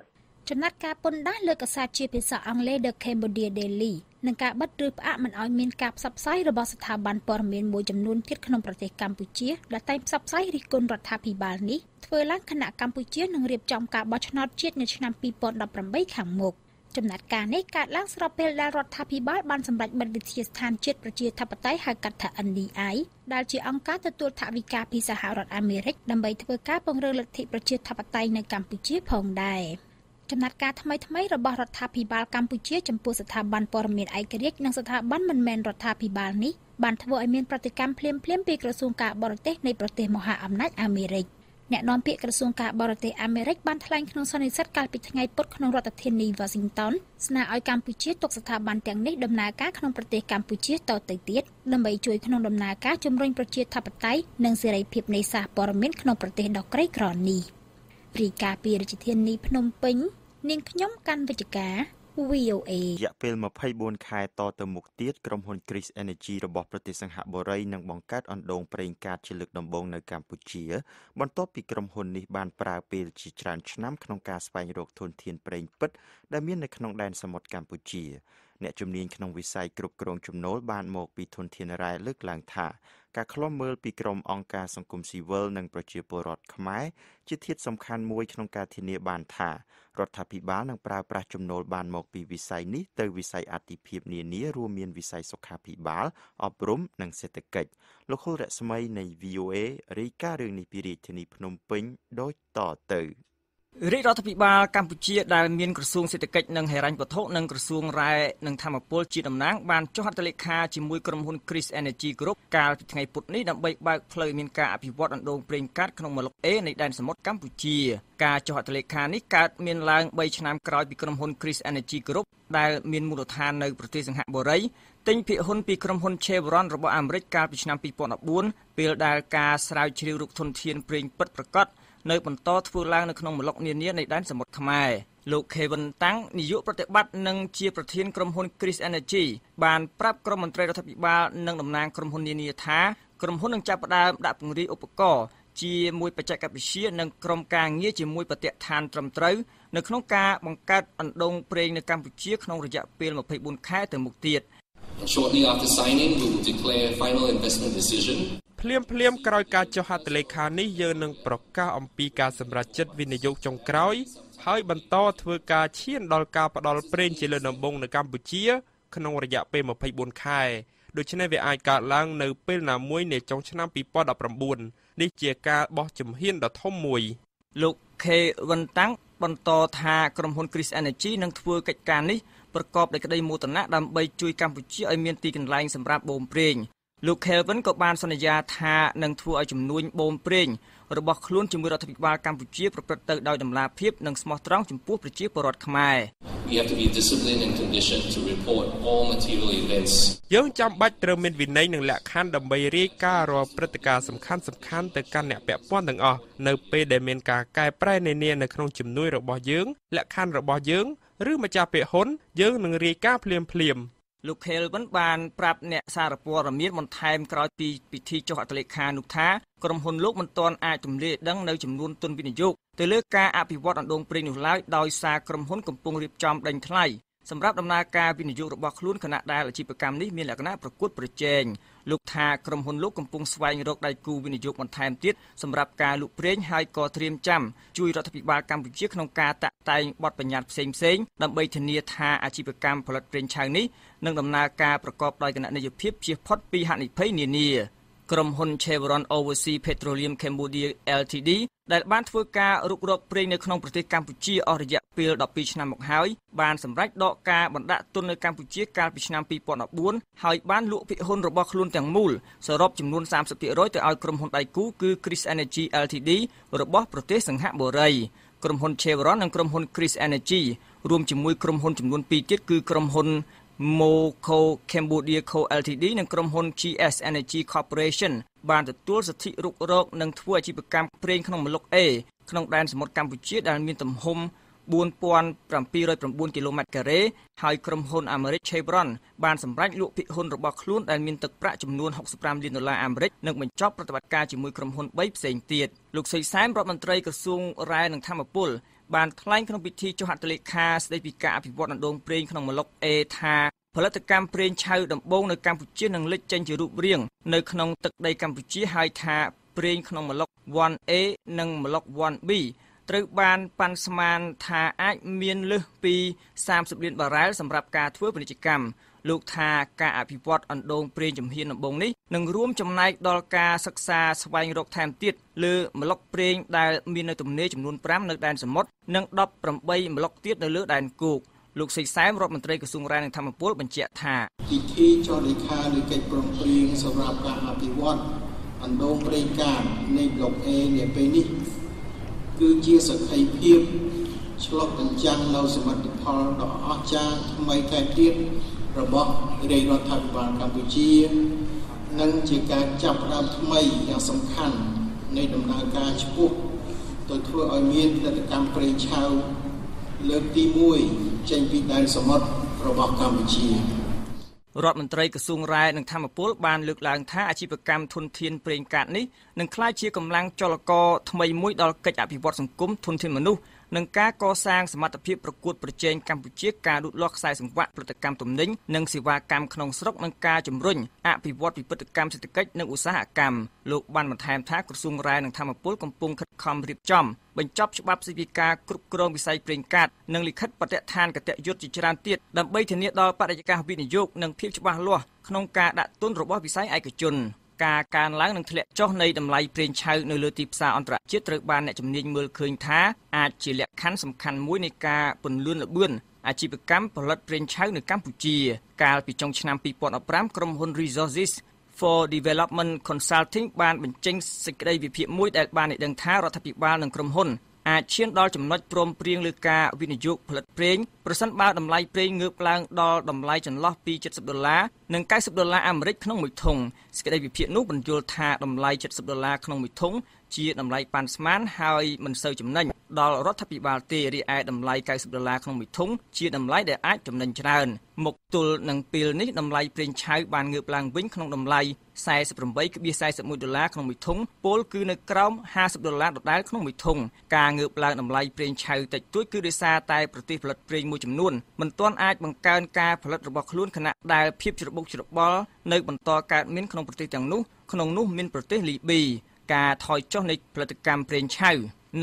ចំណាត់ការពន្ធដារលើកាសែតជាភាសាអង់គ្លេស The Cambodia Daily នឹងការបិទឬផ្អាកមិនឲ្យមានការផ្សព្វផ្សាយរបស់ស្ថាប័នព័ត៌មានមួយចំនួនទៀតក្នុងប្រទេសកម្ពុជាដែលតែងផ្សព្វផ្សាយរិះគន់រដ្ឋាភិបាលនេះធ្វើឡើងគណៈកម្ពុជានឹងរៀបចំការបោះឆ្នោតជាតិនៅឆ្នាំ 2018 ខាងមុខ ចំណាត់ការនេះកើតឡើងស្របពេលដែលរដ្ឋាភិបាលបានសម្រេចបិទវិទ្យាស្ថានជាតិប្រជាធិបតេយ្យហៅកាត់ថា NDI ដែលជាអង្គការទទួលថវិកាពីសហរដ្ឋអាមេរិកដើម្បីធ្វើការពង្រឹងលទ្ធិប្រជាធិបតេយ្យនៅកម្ពុជាផងដែរ ចំណាត់ការថ្មីរបស់រដ្ឋាភិបាលកម្ពុជាចំពោះស្ថាប័នព័ត៌មានឯករាជ្យនិងស្ថាប័នមិនមែនរដ្ឋាភិបាលនេះបានធ្វើឲ្យមានប្រតិកម្មភ្លាមៗពីក្រសួងការបរទេសនៃប្រទេសមហាអំណាចអាមេរិកអ្នកនាំពាក្យក្រសួងការបរទេសអាមេរិកបានថ្លែងក្នុងសន្និសីទកាលពីថ្ងៃពុធក្នុងរដ្ឋធានី Washington ស្នើឲ្យកម្ពុជាទប់ស្ថាប័នទាំងនេះដំណើរការក្នុងប្រទេសកម្ពុជាតទៅទៀតដើម្បីជួយក្នុងដំណើរការជំរុញប្រជាធិបតេយ្យនិងសេរីភាពនៃសារបរមានក្នុងប្រទេសដ៏ក្រីក្រនេះ រីកាពីរាជធានីភ្នំពេញ នាងខ្ញុំ VOA រយៈពេល 24 ខែតទៅមុខទៀតក្រុមហ៊ុន Kris Energy របស់ប្រទេសសិង្ហបុរីនឹងបង្កើតអណ្ដូងប្រេងកាតជាលើកដំបូងនៅកម្ពុជាបន្ទាប់ពីក្រុមហ៊ុននេះបានប្រើពេលជាច្រើនឆ្នាំក្នុងការស្វែងរកធនធានប្រេងពិតដែលមាននៅក្នុងដែនសមុទ្រកម្ពុជាអ្នកជំនាញក្នុងវិស័យគ្រប់គ្រងចំណូលបានមកពីធនធានរ៉ែលើកឡើងថា ការខ្លំមើលពីក្រមអង្គការសង្គមស៊ីវិលនិងប្រជាពលរដ្ឋខ្មែរជាធាតុសំខាន់មួយក្នុងការធានាបានថារដ្ឋាភិបាលនឹងប្រើប្រាស់ចំណូលបានមកពីវិស័យនេះទៅវិស័យអាទិភាពនានារួមមានវិស័យសុខាភិបាលអប់រំនិងសេដ្ឋកិច្ច លោកហ៊ុល រស្មីនៃ VOA រាយការណ៍រឿងនេះពីរាជធានីភ្នំពេញដូចតទៅ រាជរដ្ឋាភិបាលកម្ពុជាដែលមានក្រសួងសេដ្ឋកិច្ចនិងហិរញ្ញវត្ថុនិងក្រសួងរាយនិងធម្មពលជាតំណាងបានចុះហត្ថលេខាជាមួយក្រុមហ៊ុន Kris Energy Group កាលពីថ្ងៃពុធនេះដើម្បីបើកផ្លូវមានការអភិវឌ្ឍអណ្ដូងប្រេងកាតក្នុងម្លប់A នៃដែនសមុទ្រកម្ពុជាការចុះហត្ថលេខានេះកើតមានឡើង 3 ឆ្នាំក្រោយពីក្រុមហ៊ុន Kris Energy Group ដែលមានមូលដ្ឋាននៅប្រទេសសិង្ហបុរី ទិញភាគហ៊ុនពីក្រុមហ៊ុន Chevron របស់ អាមេរិក កាលពីឆ្នាំ 2014 ពេលដែលការស្រាវជ្រាវរកធនធានប្រេងពិតប្រាកដ នៅបន្តធ្វើឡើងនៅក្នុងម្លប់នានានៃដែនសមុទ្រខ្មែរលោកខេវិនតាំងនាយកប្រតិបត្តិនិងជាប្រធានក្រុមហ៊ុន Kris Energy បានប្រាប់ក្រុមមន្ត្រីរដ្ឋាភិបាលនិងតំណាងក្រុមហ៊ុននានាថាក្រុមហ៊ុននឹងចាប់ផ្ដើមដាក់ពង្រាយឧបករណ៍ជាមួយបច្ចេកវិទ្យានិងក្រុមការងារជាមួយបម្រតិយដ្ឋានត្រឹមត្រូវនៅក្នុងការបង្កើតអណ្ដូងប្រេងនៅកម្ពុជាក្នុងរយៈពេល 24 ខែទៅមុខទៀត Shortly after signing we will declare final investment decision ភ្លាមៗក្រោយការចុះហត្ថលេខានេះយើងនឹងប្រកាសអំពីការសម្រេចចិត្តវិនិយោគចុងក្រោយហើយបន្តធ្វើការឈានដល់ការផ្ដល់ប្រេងជាលើកដំបូងនៅកម្ពុជាក្នុងរយៈពេល 24 ខែ Kris Energy នឹងធ្វើកិច្ចការនេះ We have to be disciplined and conditioned to report all material events. Look, ban prap net sarapora mid one time crowdពីទីចុះអតលេខានោះថាក្រុមហ៊ុនលោកមិនទាន់អាចជំរាបដឹងនៅចំនួនទុនវិនិយោគទៅលើការអភិវឌ្ឍអណ្ដូងប្រេងនោះឡើយដោយសារក្រុមហ៊ុនកំពុងរៀបចំដេញថ្លៃសម្រាប់ដំណើរការវិនិយោគរបស់ខ្លួនគណៈដែលជាប្រកម្មនេះមានលក្ខណៈប្រកួតប្រជែងលោកថាក្រុមហ៊ុនលោកកំពុងស្វែងរកដៃគូវិនិយោគបន្ថែមទៀតសម្រាប់ការលក់ប្រេងហើយក៏ត្រៀមចាំជួយរដ្ឋាភិបាលកម្ពុជាក្នុងការតាក់តែងបទបញ្ញត្តិផ្សេងៗដើម្បីធានាថាអាជីវកម្មផលិតប្រេងឆៅនេះនឹងដំណើរការប្រកបដោយគណៈនយោភាពជាផុតពីហានិភ័យនានា ក្រុមហ៊ុន 12 ឆ្នាំមកហើយបានសម្រេចដកការបណ្ដាក់ទុននៅកម្ពុជាកាលពីឆ្នាំ 30% ទៅឲ្យក្រុមហ៊ុនដៃគូគឺ Kris Energy Ltd របស់ប្រទេសសិង្ហបុរី ក្រុមហ៊ុន Chevron និង ក្រុមហ៊ុន Kris Energy រួមជាមួយក្រុមហ៊ុនចំនួន 2 ទៀតគឺក្រុមហ៊ុន Moco Cambodia Co Ltd និងក្រុមហ៊ុន GS Energy Corporation បានទទួលសិទ្ធិរុករកនិងធ្វើអាជីវកម្មប្រេងក្នុងម្លប់Aក្នុងដែនសមុទ្រកម្ពុជាដែលមានទំហំ 4709 គីឡូម៉ែត្រការ៉េ ហើយក្រុមហ៊ុន អាមេរិក Chevron បានសម្រេចលក់ភាគហ៊ុនរបស់ខ្លួនដែលមានទឹកប្រាក់ចំនួន 65 លានដុល្លារអាមេរិក និងបញ្ចប់ប្រតិបត្តិការជាមួយក្រុមហ៊ុន 3 ផ្សេងទៀត លោកសីសែន រដ្ឋមន្ត្រីក្រសួងរ៉ែនិងធម្មពល បានថ្លែងក្នុងពិធីចុះហត្ថលេខាស្តីពីការអភិវឌ្ឍអណ្ដូងប្រេងក្នុងម្លប់ A ថាផលិតកម្មប្រេងឆៅដំបូងនៅកម្ពុជានឹងលេចចេញជារូបរាងនៅក្នុងទឹកដីកម្ពុជាហើយថាប្រេងក្នុងម្លប់ 1A និងម្លប់ 1B ត្រូវបានប៉ាន់ស្មានថាអាចមានលើសពី 30 លានបារ៉ែល សម្រាប់ការធ្វើពាណិជ្ជកម្ម លោកថាការអភិវឌ្ឍអណ្ដូងប្រេងជំហានដំបូងនេះនឹងរួមចំណែកដល់ការសិក្សាស្វែងរកថែមទៀតលើម្លប់ប្រេងដែលមាននៅទំនេរចំនួន 5 នៅដែនសមុទ្រ និង 18 ម្លប់ទៀតនៅលើដែនគោក លោកសីសែនរដ្ឋមន្ត្រីក្រសួងរ៉ែនិងធម្មពលបញ្ជាក់ថាពិធីចរលេខានៃកិច្ចព្រមព្រៀងសម្រាប់ការអភិវត្តអណ្ដូងប្រេងកាលនៃម្លប់Aនេះគឺជាសក្ខីភាពឆ្លុះបញ្ចាំងនៅសមិទ្ធផលដ៏អស្ចារ្យថ្មីតែទៀត របស់រដ្ឋាភិបាលកម្ពុជានិងជាការចាប់ផ្ដើមថ្មីយ៉ាងសំខាន់នៃដំណើរការឆ្ពោះទៅធ្វើឲ្យមានផលិតកម្មប្រេងឆៅលើកទី 1 ចេញពីដែនសមុទ្ររបស់កម្ពុជា រដ្ឋមន្ត្រីក្រសួងរ៉ែនិងធម្មពលបានលើកឡើងថាអាជីវកម្មធនធានប្រេងកាតនេះនឹងក្លាយជាកម្លាំងចលករថ្មីមួយដល់កិច្ចអភិវឌ្ឍសង្គមធនធានមនុស្សនិងការកសាងសមត្ថភាពប្រកួតប្រជែងកម្ពុជាការលូតលាស់ខ្សែសង្វាក់ផលិតកម្មទំនិញនិងសេវាកម្មក្នុងស្រុកនិងការជំរុញអភិវឌ្ឍពិពិធកម្មសេដ្ឋកិច្ចនិងឧស្សាហកម្មលោកបានបន្ថែមថាក្រសួងរ៉ែនិងធម្មពលកំពុងខិតខំរៀបចំ បញ្ចប់ច្បាប់ស្តីពីការគ្រប់គ្រងវិស័យប្រេងកាតនិងលិខិតបទដ្ឋានកតយុត្តជាច្រើនទៀតដើម្បីធានាដល់បរិយាកាសវិនិយោគនិងភាពច្បាស់លាស់ក្នុងការដាក់ទុនរបស់វិស័យឯកជន ការកើនឡើងនឹងធ្លាក់ចុះនៃតម្លៃប្រេងឆៅនៅលើទីផ្សារអន្តរជាតិត្រូវបានអ្នកជំនាញមើលឃើញថាអាចជាលក្ខខណ្ឌសំខាន់មួយនៃការពន្លឿនល្បឿន អាជីវកម្មផលិតប្រេងឆៅនៅកម្ពុជា កាលពីចុងឆ្នាំ Development Consulting បានបញ្ចេញសេចក្តីវិភាគមួយដែលបានឲ្យដឹងថារដ្ឋាភិបាលនិងក្រុមហ៊ុន អាចឈានដល់ចំណុចព្រមព្រៀងលើការវិនិយោគផលិតប្រេងប្រសិនបើតម្លៃប្រេងងើបឡើងដល់តម្លៃចន្លោះពី $70 និង $90 អាមេរិកក្នុងមួយធុងសេចក្តីវិភាគនោះបញ្យល់ថាតម្លៃ $70 ក្នុងមួយធុង ជាតម្លៃប៉ាន់ស្មានហើយមិនសូវចំណេញដល់រដ្ឋាភិបាលទេរីឯតម្លៃ $90 ក្នុងមួយធុងជាតម្លៃដែលអាចចំណេញច្រើនមកទល់នឹងពេលនេះតម្លៃប្រេងឆៅបានងើបឡើងវិញក្នុងតម្លៃ $48.41 ក្នុងមួយធុងពលគឺនៅក្រោម $50 ដដែល ក្នុងមួយធុងការងើបឡើងតម្លៃប្រេងឆៅតិចតួចគឺដោយសារតែប្រទេសផលិតប្រេងមួយចំនួនមិនទាន់អាចបង្កើនការផលិតរបស់ខ្លួនខណៈដែលភាពច្របូកច្របល់នៅបន្តកើតមានក្នុងប្រទេសទាំងនោះ ក្នុងនោះមានប្រទេសលីប៊ីការថយចុះនៃផលិតកម្មប្រេងឆៅ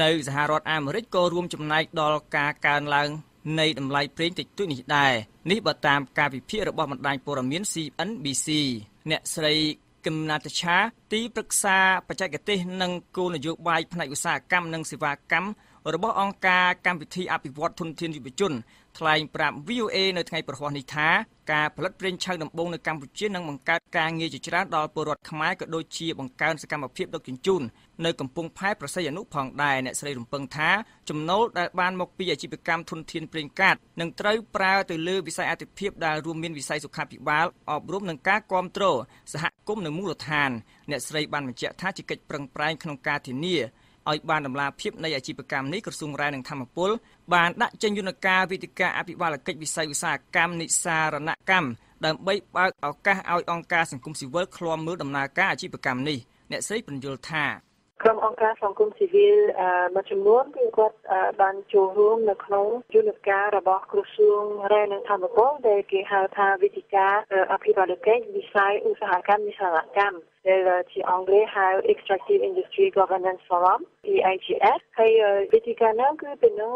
នៅសហរដ្ឋអាមេរិកក៏រួមចំណែកដល់ការកើនឡើង Nay them like printed to me die. Neighbor time copy peer above my poramin C and BC. Next ray come not a cha, tea praxa, pachagate, nung cool and joke by Panagusa, cam nung siva cam, or about on car, cam with tea up with what tuntin you be jun. Trying prap VOA no type of honita, car, blood brain child and bone, a campuchin, and car gang, a child, or porot, Kamaka, do cheap on counts, a cam of peep dog in June. No compung pipe, per se, a new punk die, and it's raiding punk tar. Jum note that one mock be a cheap become tuntin brain cat. Nung try proud to live beside at the peep that room in besides to cap it wild, or broom and car control, the hat comb the moolotan. Let's raid one with jet touch, you get prunk prank, cat in near. I ban them lap hip, nay a cheap cam nick or soon ran and come a pull. Ban that change in a car with the car up while a cake beside with a cam nick sar and that cam. Don't wait out or car out on cars and comes work clom mood and like a cheap cam knee. Let's say and you'll tar. From Onka from Kum Civil, much more got Banjo room, the clone, Junicar, about Krusung, Ren and Tamako, they have Vitica, a people beside Usahakam, Mishalakam. The Anglais have Extractive Industry Governance Forum, EIGS. Hey, Vitica now could be no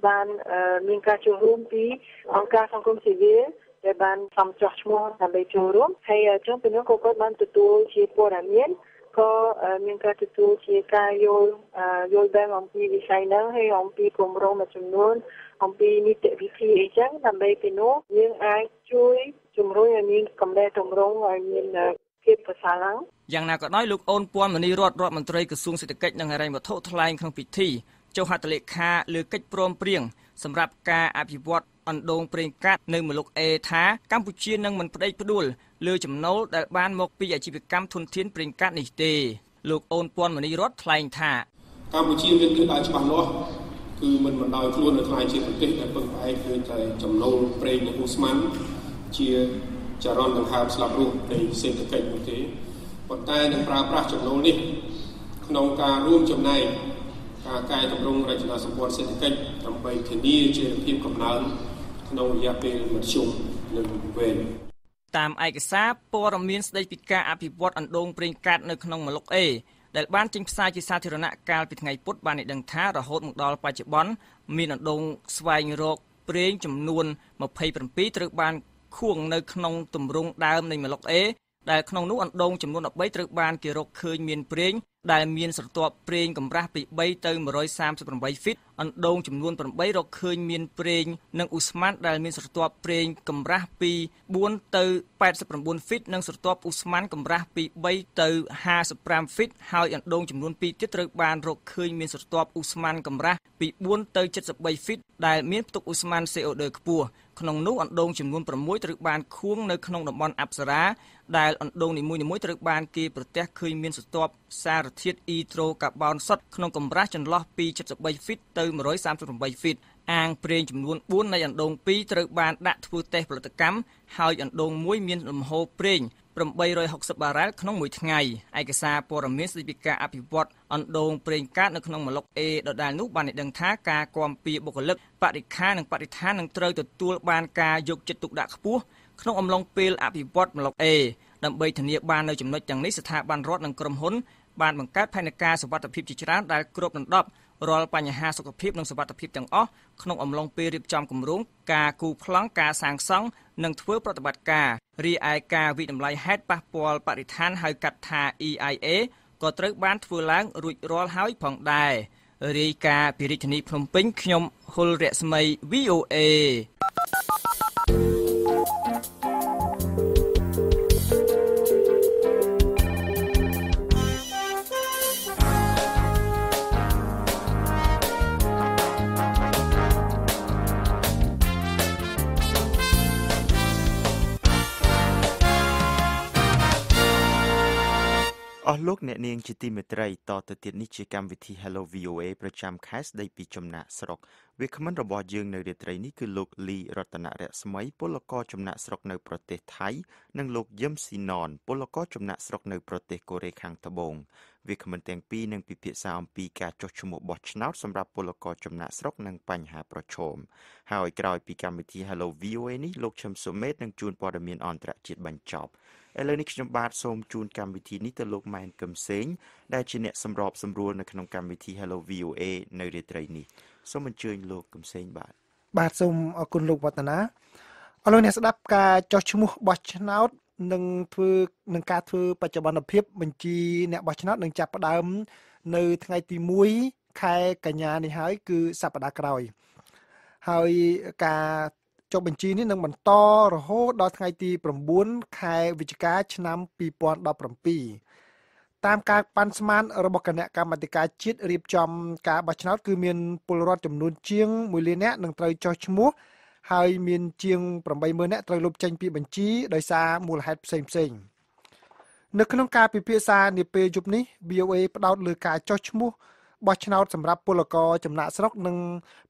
ban Minkacho room be Onka from Kum Civil. The ban some Josh Moore and Bajo room. Hey, Jumpino got one to do Chipo and Yen.លោកអូនពាន់មនីរតថ្លែងថាកម្ពុជានឹងមិនប្រដេកផ្ដួលលើចំណូលដែលបានមកពីអាជីវកម្មធនធានប្រេងកាតនេះទេលោកអូនពាន់មនីរតថ្លែងថា ដែលមានសន្ទប់ប្រេងកម្រាស់ពី 3 ទៅ 138 feet អាងប្រេងចំនួន 4 នៃអណ្ដូង 2 ត្រូវបានដាក់ធ្វើតេស្តផលិតកម្មហើយអណ្ដូងមួយមានលំហូរប្រេង 860 បារ៉ែល ក្នុងមួយថ្ងៃ ឯកសារព័ត៌មានស្តីពីការអភិវឌ្ឍអណ្ដូងប្រេងកាតនៅក្នុងម្លុក A ដដែលនោះបានដឹងថាការគាំពៀបុគ្គលិកបរិខានិងបរិស្ថាននឹងត្រូវទទួលបានការយកចិត្តទុកដាក់ខ្ពស់ក្នុងអំឡុងពេលអភិវឌ្ឍម្លុក A ដើម្បីធានាបាននូវចំណុចទាំងនេះស្ថាប័នរដ្ឋនិងក្រុមហ៊ុនបានបង្កើតផែនការសុវត្ថិភាពជាច្រើនដែលគ្របដណ្ដប់ រាល់បញ្ហាសុខភាពនិងសុវត្ថិភាពទាំងអស់ក្នុងអំឡុងពេលរៀបចំគម្រោងការគូប្លង់ការសាងសង់និងធ្វើប្រតិបត្តិការរីឯការវិនិច្ឆ័យហេតុប៉ះពាល់បរិស្ថានហៅកាត់ថា EIA ក៏ត្រូវបានធ្វើឡើងរួចរាល់ហើយផងដែររាយការណ៍ពីរាជធានីភ្នំពេញខ្ញុំ ហ៊ុល រស្មី VOA អស់លោកអ្នកនាងជាទីមេត្រីតទៅទៀតនេះជាកម្មវិធី Hello VOA ប្រចាំខែស្ដីពីចំណាក់ស្រុកវាគ្មិនរបស់យើងនៅរាត្រីនេះគឺលោក លី រតនរស្មីពលករចំណាក់ស្រុកនៅប្រទេសថៃនិងលោកយឹមស៊ីណនពលករចំណាក់ស្រុកនៅប្រទេសកូរ៉េខាងត្បូងវាគ្មិនទាំងពីរនឹងពិភាក្សាអំពីការចុះឈ្មោះបោះឆ្នោតសម្រាប់ពលករចំណាក់ស្រុកនិងបញ្ហាប្រឈមហើយក្រោយពីកម្មវិធី Hello VOA នេះលោកឈឹមសុមេតនឹងជួនព័ត៌មានអន្តរជាតិបញ្ចប់ ឥឡូវនេះខ្ញុំបាទសូមជូនកម្មវិធីនេះទៅលោកម៉ែនកឹមសេងដែលជាអ្នកសម្របសម្រួលនៅក្នុងកម្មវិធី Hello VOA នៅរាត្រីនេះសូមអញ្ជើញលោកកឹមសេងបាទ បាទ សូម អរគុណ លោក វឌ្ឍនា អរលោក អ្នក ស្ដាប់ ការ ចោះ ឈ្មោះ បោះ ឆ្នោត និង ធ្វើ នឹង ការ ធ្វើ បច្ចុប្បន្ន ភាព បញ្ជី អ្នក បោះ ឆ្នោត នឹង ចាប់ ផ្ដើម នៅ ថ្ងៃ ទី 1 ខែ កញ្ញា នេះ ហើយ គឺ សប្ដាហ៍ ក្រោយ ហើយ ការ ចុះ បញ្ជី នេះ នឹង បន្ត រហូត ដល់ ថ្ងៃ ទី 9 ខែ វិច្ឆិកា ឆ្នាំ 2017 តាមការប៉ាន់ស្មានរបស់គណៈកម្មាធិការជាតិរៀបចំការបោះឆ្នោតគឺមានពលរដ្ឋចំនួនជាង 1,000,000 នាក់នឹងត្រូវចុះឈ្មោះហើយមានជាង 80,000 នាក់ត្រូវលុបចេញពីបញ្ជីដោយសារមូលហេតុផ្សេងៗនៅក្នុងការពិភាក្សានាពេលយប់នេះ VOA ផ្ដោតលើការចុះឈ្មោះបោះឆ្នោតសម្រាប់ពលករចំណាក់ស្រុកនិង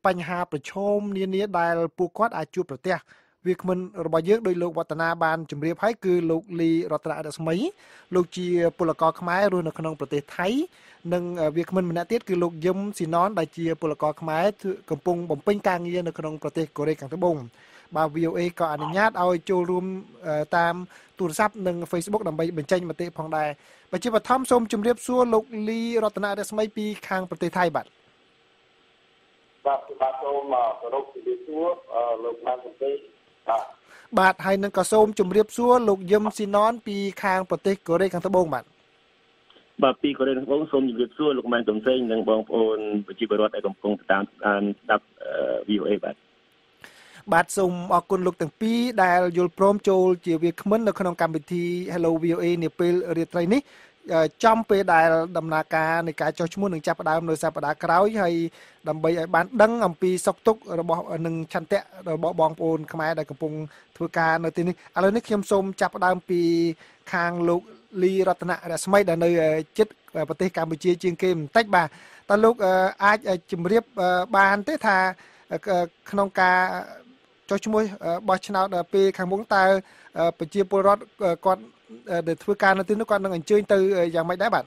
បញ្ហាប្រឈមនានាដែលពួកគាត់អាចជួបប្រទះ វាគ្មិនរបស់យើងដោយលោកវឌ្ឍនាបានជម្រាបហើយគឺលោកលីរតនាអស្មីលោកជាពលករខ្មែររស់នៅក្នុងប្រទេសថៃនិងវាគ្មិនម្នាក់ទៀតគឺលោកយឹមស៊ីណនដែលជាពលករខ្មែរកំពុងបំពេញការងារនៅក្នុងប្រទេសកូរ៉េខាងត្បូង បាទ VOA ក៏អនុញ្ញាតឲ្យចូលរួមតាមទូរស័ព្ទនិង Facebook ដើម្បីបញ្ចេញមតិផងដែរ បាទជាបឋម សូមជម្រាបសួរ លោកលីរតនាអស្មីពីខាងប្រទេសថៃបាទ បាទសូមគោរពជម្រាបសួរលោកបាន បាទហើយនឹងក៏សូមជម្រាបសួរលោកយឹមស៊ីណនពីខាងប្រទេសកូរ៉េខាងត្បូងបាទបាទពីកូរ៉េខាងត្បូងសូមជម្រាបសួរលោកម៉ែនសំសេងនិងបងប្អូនប្រជាពលរដ្ឋដែលកំពុងតាមស្ដាប់ VOA បាទបាទសូមអរគុណលោកទាំងពីរដែលយល់ព្រមចូលជាវាគ្មិននៅក្នុងកម្មវិធី Hello VOA នាពេលរាត្រីនេះ ចំពេលដែលដំណើរការនៃការចុះឈ្មោះនឹងចាប់ផ្ដើមនៅសប្ដាហ៍ក្រោយហើយដើម្បីឲ្យបានដឹងអំពីសុខទុក្ខរបស់នឹងឆន្ទៈរបស់បងប្អូនខ្មែរដែលកំពុងធ្វើការនៅទីនេះឥឡវត្តនេះខ្ញុំសូមចាប់ផ្ដើមពីខាងលោកលីរតនារស្មីដែលនៅជិតប្រទេសកម្ពុជាជាងគេបន្តិចបាទតើលោកអាចជម្រាបបានទេថាក្នុងការចុះឈ្មោះបោះឆ្នោតពេលខាងមុខតើប្រជាពលរដ្ឋគាត់ ដែលធ្វើការនៅទីនោះគាត់នឹងអញ្ជើញទៅយ៉ាងម៉េចដែរបាទបាទ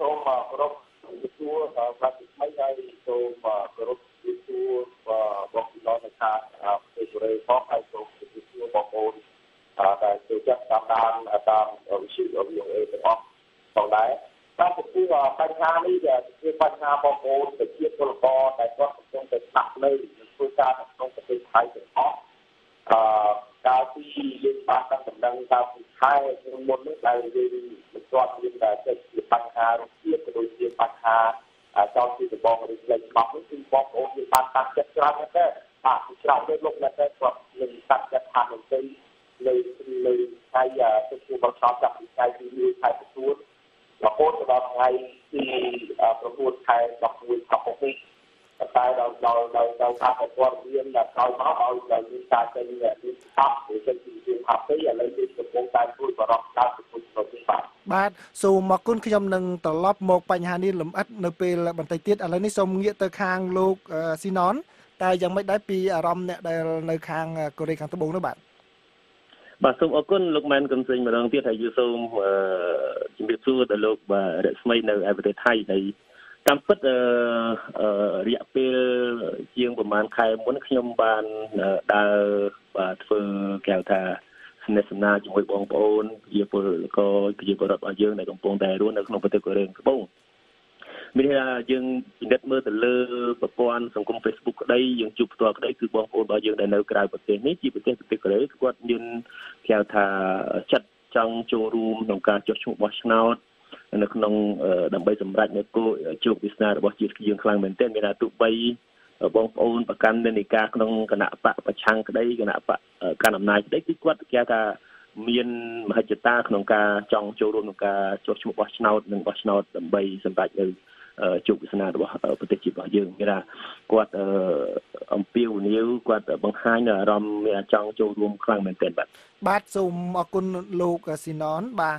សូមគោរពទទួលបងប្អូនថាដែលជាចាស់តាមដានតាមវិទ្យុរបស់យើងទេអស់ផងដែរតាមពី ការទីលេខបានតាមដំណឹងតាមពីខែក្នុងមុននេះដែលយើងស្គាល់យើងដែលចិត្តជាបញ្ហារសៀលក៏ដូចជាបញ្ហាចោលពីរបស់រំលែកច្បាប់នេះគឺបងប្អូនយើងបានកាត់ចិត្តច្រើនណាស់ដែរបាទច្រើនដូចលោកណាស់ដែរគាត់មានកាត់ចិត្តខាត់មិនទេនៅថ្ងៃទទួលបោះឆ្នោតចាប់ពីថ្ងៃទី 2 បាទសូមអរគុណខ្ញុំនឹងត្រឡប់មកបញ្ហានេះលម្អិតនៅពេលបន្តិចទៀតឥឡូវនេះសូមងាកទៅខាងលោកស៊ីណនតើយ៉ាងម៉េចដែរពីអារម្មណ៍អ្នកដែលនៅខាងកូរ៉េខាងត្បូងនោះបាទបាទសូមអរគុណលោកម៉ែនកំសេងម្ដងទៀតហើយយូសូមជម្រាបសួរដល់លោកបាទរស្មីនៅប្រទេសថៃ តាមពិតរយៈពេលជាងប្រហែលខែមុនខ្ញុំបានដើរបាទធ្វើកែវថាស្នេហ៍សញ្ញាជាមួយបងប្អូនជាពលករប្រជាពលរដ្ឋរបស់យើងនៅកំពុងតែរស់នៅក្នុងប្រទេសកូរ៉េខាងត្បូងមាននថាយើងពិនិត្យមើលទៅលើប្រព័ន្ធសង្គម Facebook ក្តីយើងជួបផ្ទាល់ក្តីគឺបងប្អូនរបស់យើងដែលនៅក្រៅប្រទេសនេះជាប្រទេសកូរ៉េគាត់មានកែវថាចិត្តចង់ចូលរួមក្នុងការចុះឈ្មោះបោះឆ្នោត នៅក្នុងដើម្បីសម្រាប់នៅគោលជោគវាសនារបស់ជាតិយើងខ្លាំងមែនទែនមានថាទោះបីបងប្អូនប្រកាន់និន្នាការក្នុងគណៈបកប្រឆាំងក្តីគណៈបកកណ្ដាលអំណាចក្តីគឺគាត់គេថាមានមហិច្ឆតាក្នុងការចង់ចូលរួមក្នុងការចុះឈ្មោះបោះឆ្នោតនិងបោះឆ្នោតដើម្បីសម្រាប់នៅជោគវាសនារបស់ប្រទេសជាតិរបស់យើងគេថាគាត់អំពាវនាវគាត់បង្ហាញអារម្មណ៍ចង់ចូលរួមខ្លាំងមែនទែនបាទបាទសូមអរគុណលោកស៊ីណន បាទ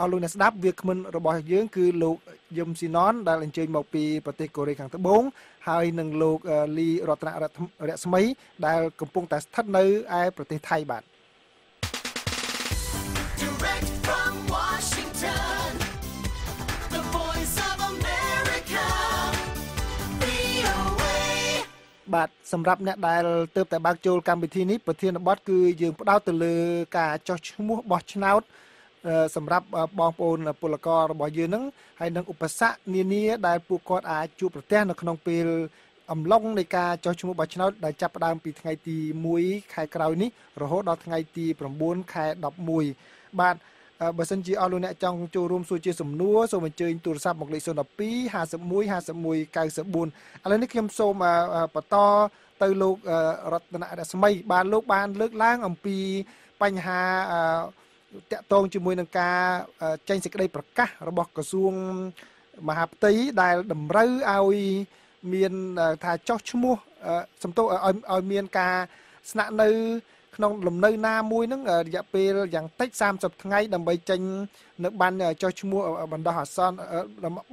អរលោកអ្នកស្ដាប់វាគ្មិនរបស់យើងគឺលោកយឹមស៊ីណនដែលអញ្ជើញមកពីប្រទេសកូរ៉េខាងត្បូងហើយនិងលោកលីរតនារស្មីដែលកំពុងតែស្ថិតនៅឯប្រទេសថៃបាទ Direct from Washington The Voice of America VOA បាទសម្រាប់អ្នកដែលទើបតែបើកចូលកម្មវិធីនេះប្រធានបទគឺយើងផ្ដោតទៅលើការចុះឈ្មោះបោះឆ្នោត សម្រាប់បងប្អូនពលកររបស់យើងនឹងហើយនឹងឧបសគ្គនានាដែលពួកគាត់អាចជួបប្រទះនៅក្នុងពេល អំឡុងនៃការចុះឈ្មោះបោះឆ្នោតដែលចាប់ផ្ដើមពីថ្ងៃទី1ខែក្រោយនេះរហូតដល់ថ្ងៃទី9ខែ11បាទបើសិនជាអស់លោកអ្នកចង់ចូលរួមសួរជាសំណួរសូមអញ្ជើញទូរស័ព្ទមកលេខ012 51 51 94ឥឡូវនេះខ្ញុំសូមបន្តទៅលោករតនរស្មីបាទលោកបានលើកឡើងអំពីបញ្ហាតាក់ទងជាមួយនឹងការចេញសេចក្តីប្រកាសរបស់ក្រសួងមហាផ្ទៃដែលតម្រូវឲ្យមានថាចោះឈ្មោះសំទោសឲ្យមានការស្នាក់នៅក្នុងលំនៅណាមួយនឹងរយៈពេលយ៉ាងតិច30ថ្ងៃដើម្បីចេញនៅបានចោះឈ្មោះបណ្ដោះអាសន្ន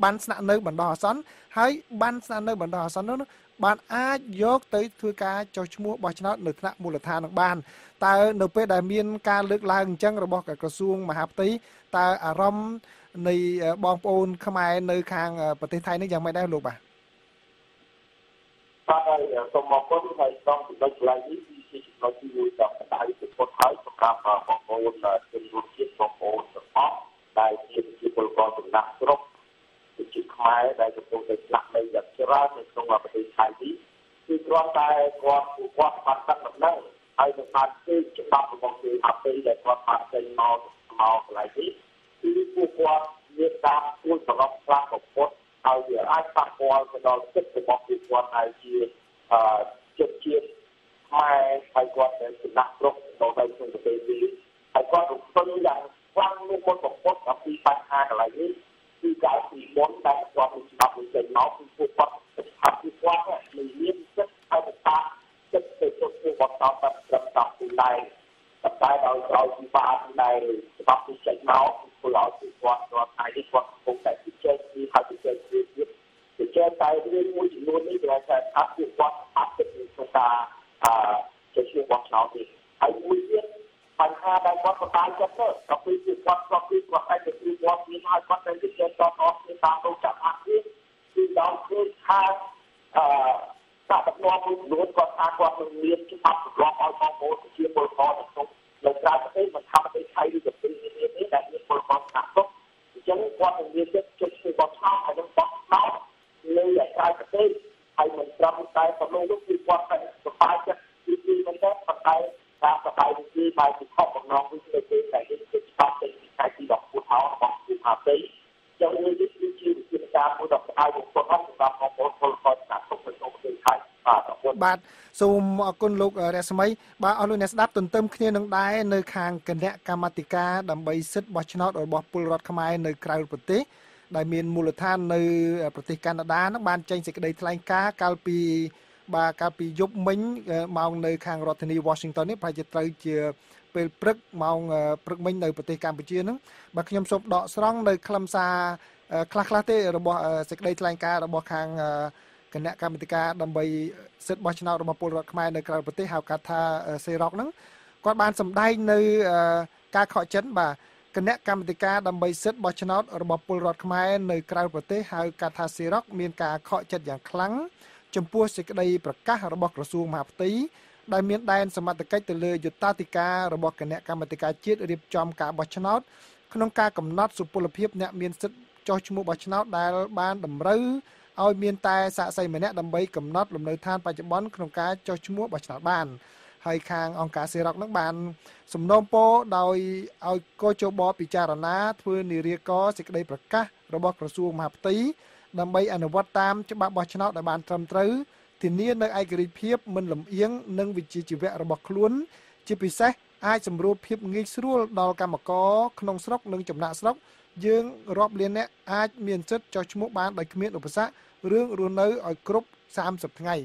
បានស្នាក់នៅបណ្ដោះអាសន្នហើយបានស្នាក់នៅបណ្ដោះអាសន្ននោះបានអាចយកទៅធ្វើការចោះឈ្មោះបោះឆ្នោតនៅថ្នាក់មូលដ្ឋាននឹងបានតើនៅពេលដែលមានការលើកឡើងអញ្ចឹងរបស់ក្រសួងមហាផ្ទៃតើអារម្មណ៍នៃបងប្អូនខ្មែរនៅខាងប្រទេសថៃនេះយ៉ាងម៉េចដែរលោកបាទបាទសូមអរគុណហើយសូមសម្ដែងឆ្លៃនេះជាចំណុចទី1តាមដៃពីពុទ្ធហើយសម្រាប់បងប្អូនជនរួមជាតិបងប្អូនទាំងអស់ដែលជាពលករចំណាក់ស្រុកជាខ្មែរដែលកំពុងតែឆ្លាក់នៅយ៉ាងច្រើននៅក្នុងប្រទេសថៃនេះគឺគ្រាន់តែគាត់បានដឹកដំណើរហើយនឹងបានធ្វើច្បាប់របស់គេថាពេលដែលគាត់បានចេញមកកន្លែងនេះគឺពួកគាត់មានតាមគោលប្រកបខ្លះបំផុតហើយវាអាចប៉ះពាល់ទៅដល់សិទ្ធិរបស់ពួកគាត់ដែលជាចិត្តជាតិខ្មែរហើយគាត់ដែលចំណាក់ស្រុកនៅក្នុងប្រទេសនេះហើយគាត់រំពឹងយ៉ាងខ្លាំងនោះមុនបំផុតអំពីបញ្ហាកន្លែងនេះគឺការពីមុនដែលគាត់នឹងច្បាប់នឹងចេញមកគឺពួកគាត់ថាពួកគាត់នឹងមានសិទ្ធិហើយទៅតាមសិទ្ធិទៅចូលពួកគាត់តាមប្រកបខ្លួនដែរតែដល់ក្រោយពីបានដែលច្បាប់នឹងចេញមកគឺឲ្យពួកគាត់គាត់តែនេះគាត់គង់តែពិសេសគឺហើយពិសេសគឺពិសេសតែរឿងមួយចំនួននេះដែលថាអភិវឌ្ឍអភិវឌ្ឍក្នុងការជាជាបោះឆ្នោតនេះហើយមួយទៀតបញ្ហាដែលគាត់ប្រកាន់ចិត្តទៅដល់ពីគាត់ស្គប់ពីគាត់តែពីគាត់មានហើយគាត់តែជាតតអស់ពីតាមលោកចាក់អស់នេះគឺដល់គឺថាសាកដំណមួយចំនួនគាត់ថាគាត់នឹងមានច្បាប់ប្រកបឲ្យបងប្អូនជាពលករក្នុងនៅក្រៅប្រទេសមិនថាប្រទេសថៃឬប្រទេសនេះដែលមានពលករស្នាក់ស្រុកអញ្ចឹងគាត់នឹងមានចិត្តជួយពីបោះឆ្នោតហើយនឹងបោះឆ្នោតនៅក្រៅប្រទេសហើយមិនត្រឹមតែប៉ុណ្ណោះនោះគឺគាត់តែប្រកាន់ចិត្តពីមិនតែប៉ុន្តែតាមបបាយវិធីបាយពិខបំណងគឺគេតែនេះគឺច្បាប់ទីខែទី10ខែរបស់គឺថាទេយ៉ាងនេះគឺជាវិធានការមួយដ៏ស្អាតបំផុតសម្រាប់បងប្អូនពលករស្នាក់ស្រុកនៅក្នុងប្រទេសថៃបាទសូមអរគុណលោករស្មីបាទអស់លោកអ្នកស្ដាប់ទន្ទឹមគ្នានឹងដែរនៅខាងគណៈកម្មាធិការដើម្បីសិទ្ធិបោះឆ្នោតរបស់ពលរដ្ឋខ្មែរនៅក្រៅប្រទេសដែលមានមូលដ្ឋាននៅប្រទេសកាណាដានឹងបានចេញសេចក្តីថ្លែងការណ៍កាលពីយប់មិញមកនៅខាងរដ្ឋធានី Washington នេះប្រហែលជាត្រូវជាពេលព្រឹកមកព្រឹកមិញនៅប្រទេសកម្ពុជាហ្នឹងបាទខ្ញុំសូមដកស្រង់នៅខ្លឹមសារខ្លះទេរបស់សេចក្តីថ្លែងការណ៍របស់ខាងគណៈកម្មាធិការដើម្បីសិទ្ធិបោះឆ្នោតរបស់ពលរដ្ឋខ្មែរនៅក្រៅប្រទេសហៅកាត់ថាសេរ៉ុកហ្នឹងគាត់បានសម្ដែងនៅការខកចិត្តបាទគណៈកម្មាធិការដើម្បីសិទ្ធិបោះឆ្នោតរបស់ពលរដ្ឋខ្មែរនៅក្រៅប្រទេសហៅកាត់ថាសេរ៉ុកមានការខកចិត្តយ៉ាងខ្លាំងចំពោះសេចក្តីប្រកាសរបស់ក្រសួងមហាផ្ទៃដែលមានដែនសមត្ថកិច្ចទៅលើយុត្តាធិការរបស់គណៈកម្មាធិការជាតិរៀបចំការបោះឆ្នោតក្នុងការកំណត់សុពលភាពអ្នកមានសិទ្ធិចោះឈ្មោះបោះឆ្នោតដែលបានតម្រូវឲ្យមានតែសាក្សីម្នាក់ដើម្បីកំណត់លំនៅឋានបច្ចុប្បន្នក្នុងការចោះឈ្មោះបោះឆ្នោតបានហើយខាងអង្គការសេរ៉ុកនឹងបានសំណូមពរដោយឲ្យកោជបពិចារណាធ្វើនារីកសេចក្តីប្រកាសរបស់ក្រសួងមហាផ្ទៃដើម្បីអនុវត្តតាមច្បាប់បោះឆ្នោតដែលបានត្រឹមត្រូវធានានៅឯករាជ្យភាពមិនលំអៀងនិងវិជ្ជាជីវៈរបស់ខ្លួនជាពិសេសអាចសម្រួលភាពងាយស្រួលដល់កម្មករក្នុងស្រុកនិងចំណាក់ស្រុកយើងរាប់លានអ្នកអាចមានសិទ្ធិចោះឈ្មោះបានដោយគ្មានឧបសគ្គរឿងរស់នៅឲ្យគ្រប់30ថ្ងៃ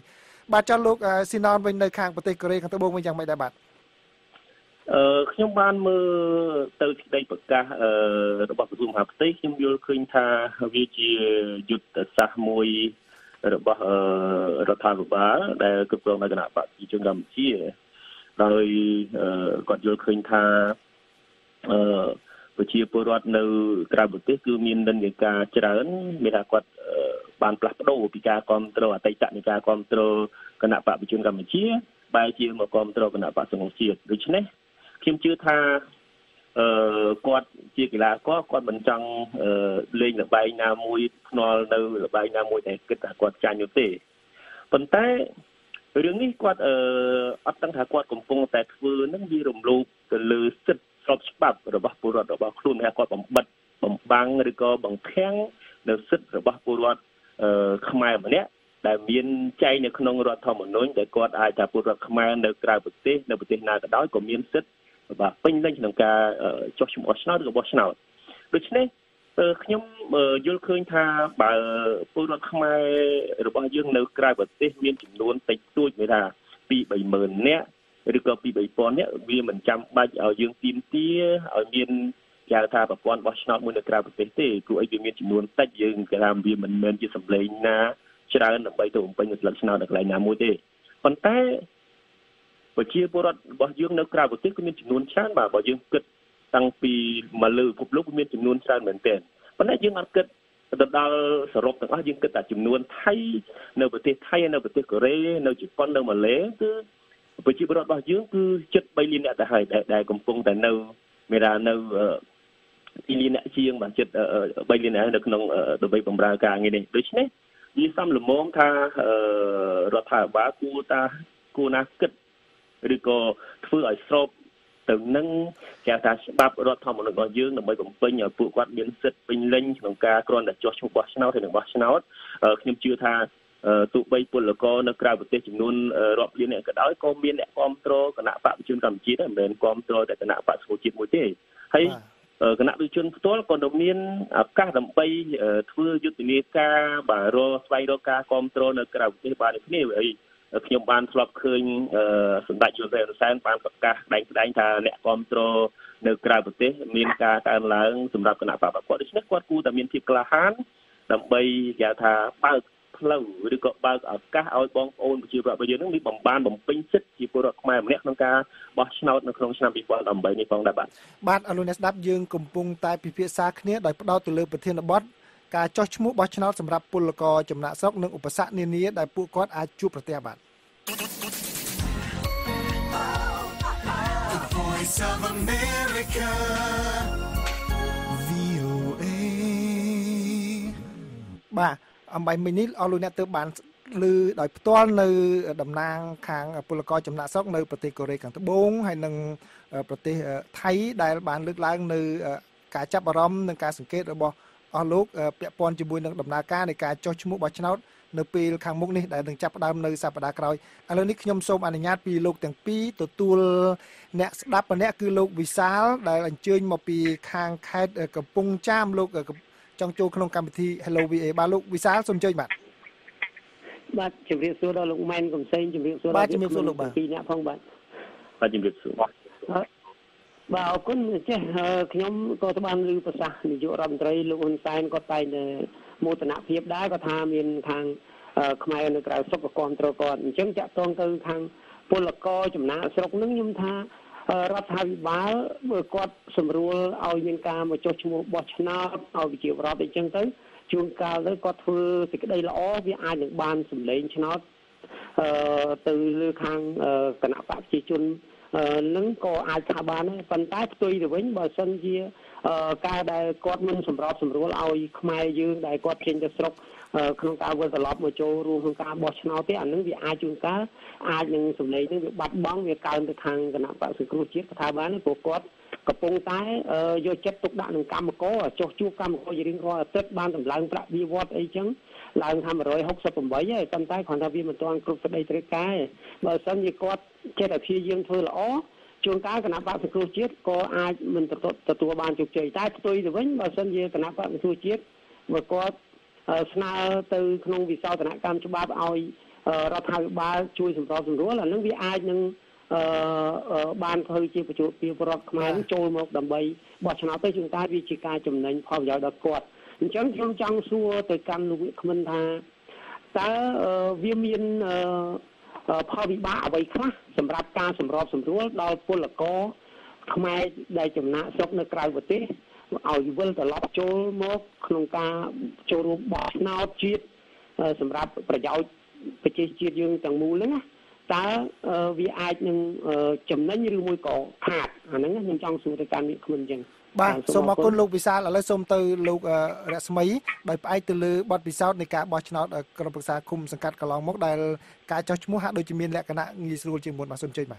បាទចុះលោកស៊ីណនវិញនៅខាងប្រទេសកូរ៉េខាងត្បូងវិញយ៉ាងម៉េចដែរបាទខ្ញុំបានមើលទៅសេចក្តីប្រកាសរបស់ក្រសួងមហាផ្ទៃខ្ញុំយល់ឃើញថាវាជាយុទ្ធសាស្ត្រមួយរបស់រដ្ឋាភិបាលដែលគ្រប់គ្រងដោយគណៈបព្វជិជនកម្ពុជាដោយគាត់យល់ឃើញថាប្រជាពលរដ្ឋនៅក្រៅប្រទេសគឺមាននិន្នាការច្រើនមានថាគាត់បានផ្លាស់ប្ដូរពីការគ្រប់គ្រងអតីតនៃការគ្រប់គ្រងគណៈបព្វជិជនកម្ពុជាបែរជាមកគ្រប់គ្រងគណៈបព្វសង្គមជាតិដូច្នេះខ្ញុំជឿថាគាត់ជាកីឡាករគាត់មិនចង់លេងល្បែងណាមួយភ្នាល់នៅល្បែងណាមួយដែលគិតថាគាត់ចាញ់នោះទេ เอ่อខ្ញុំយល់ឃើញថាបើពលរដ្ឋខ្មែររបស់យើងនៅក្រៅប្រទេសវាមិនចាំបាច់ឲ្យយើងទីមទាឲ្យមាន តាំងពីមកលើពិភពលោកមានចំនួនច្រើនមែនទែនប៉ុន្តែយើងអត់គិតទៅដល់សរុបទាំងអស់យើងគិតតែចំនួនថៃនៅប្រទេសថៃនៅប្រទេសកូរ៉េនៅជប៉ុននៅម៉ាឡេគឺប្រជាពលរដ្ឋរបស់យើងគឺចិត្តបីលានអ្នកទៅហើយដែលកំពុងតែនៅមានថានៅទីលានអ្នកជាងបាទចិត្ត3លានអ្នកនៅក្នុង ជាថាច្បាប់រដ្ឋធម្មនុញ្ញរបស់យើងដើម្បីបំពេញឲ្យពួកគាត់មានសិទ្ធិពេញលេញក្នុងការគ្រាន់តែចោះឈ្មោះបោះឆ្នោត ខ្ញុំបានធ្លាប់ឃើញសម្ដេច ការចោះឈ្មោះបោះឆ្នោតសម្រាប់ពលករចំណាក់ស្រុកនិងឧបសគ្គនានាដែលពួកគាត់អាចជួបប្រទះបាទ អស់លោកពាក់ព័ន្ធជាមួយនឹងដំណើរការនៃការចោះឈ្មោះបោះឆ្នោតនៅពេលខាងមុខនេះដែលនឹងចាប់ផ្ដើមនៅសប្តាហ៍ក្រោយឥឡូវនេះខ្ញុំសូមអនុញ្ញាតពីលោកទាំងពីរទទួលអ្នកស្ដាប់ម្នាក់គឺលោកវិសាលដែលអញ្ជើញមកពីខាងខេត្តកំពង់ចាមលោកចង់ចូលក្នុងកម្មវិធី Hello VA បាទលោក វិសាល សូមអញ្ជើញ បាទជម្រាបសួរដល់លោកម៉ែនកំសែងជម្រាបសួរ បាទ ជម្រាបសួរ លោក បាទ ពីរ អ្នក ផង បាទ បាទ ជម្រាបសួរ បាទអរគុណចេះខ្ញុំក៏បានលើប្រសាសន៍នយោរដ្ឋមន្ត្រីលោកហ៊ុនសែនគាត់តែងតែមោទនភាពដែរគាត់ថាមានខាងផ្នែកនៅក្រៅសុខប្រគាំទ្រគាត់អញ្ចឹងចាក់តងទៅខាងពលករចំណាក់ស្រុកនឹងខ្ញុំថារដ្ឋាភិបាលគាត់សម្រួលឲ្យមានការមកចុះឈ្មោះបោះឆ្នោតឲ្យជារដ្ឋអញ្ចឹងទៅជួនកាលទៅគាត់ធ្វើសេចក្តីល្អវាអាចនឹងបានសម្លេងឆ្នោតទៅលើខាងគណៈបព្វជិជន នឹងក៏អាចថាបានប៉ុន្តែផ្ទុយទៅវិញបើសិនជាការដែលគាត់មិនសម្របសម្រួលឲ្យខ្មែរយើងដែលគាត់ចេញទៅស្រុកក្នុងការធ្វើត្រឡប់មកចូលរួមក្នុងការបោះឆ្នោតទេអានឹងវាអាចជួនកាលអាចនឹងសម្លេងនឹងវាបាត់បង់វាកើនទៅខាងគណៈបព្វជិជនជាតិថាបានព្រោះគាត់កំពុងតែយកចិត្តទុកដាក់នឹងកម្មករឲ្យចុះជួបកម្មករយេរៀងរាល់អាទិត្យបានតម្លើងប្រាក់ វាតអីចឹងឡើងថា ជួនកាលគណៈបព្វជិជនជាតិក៏អាចមិនទទួលបានជោគជ័យតែផ្ទុយទៅវិញបើសិនជាគណៈបព្វជិជនជាតិគាត់ស្នើទៅក្នុងវិស័យធនកម្មច្បាប់ឲ្យរដ្ឋាភិបាលជួយសម្របសម្រួលអានឹងវាអាចនឹងបានធ្វើជាប្រយោជន៍ពីពលរដ្ឋខ្មែរចូលមកដើម្បីបោះឆ្នោតទេជួនកាលវាជាការចំណេញផលប្រយោជន៍ដល់គាត់អញ្ចឹងខ្ញុំចង់សួរទៅកាន់លោកវិក្កមថាតើវាមានផលវិបាកអ្វីខ្លះសម្រាប់ការសម្របសម្រួលដល់ពលករ ខ្មែរដែលចំណាក់ស្រុកនៅក្រៅប្រទេសឲ្យវិលត្រឡប់ចូលមកក្នុងការចូលរួមបោះឆ្នោតជាតិសម្រាប់ប្រយោជន៍ប្រជាជាតិយើងទាំងមូលហ្នឹងតើវាអាចនឹងចំណេញឬមួយក៏ខាតអាហ្នឹងខ្ញុំចង់សួរទៅកាន់អ្នកខ្ញុំអញ្ចឹង ដោយលោក លក្ស្មី បានជំរាបពីដើមហ្នឹងថាកាលពីឆ្នាំ 2017 នេះ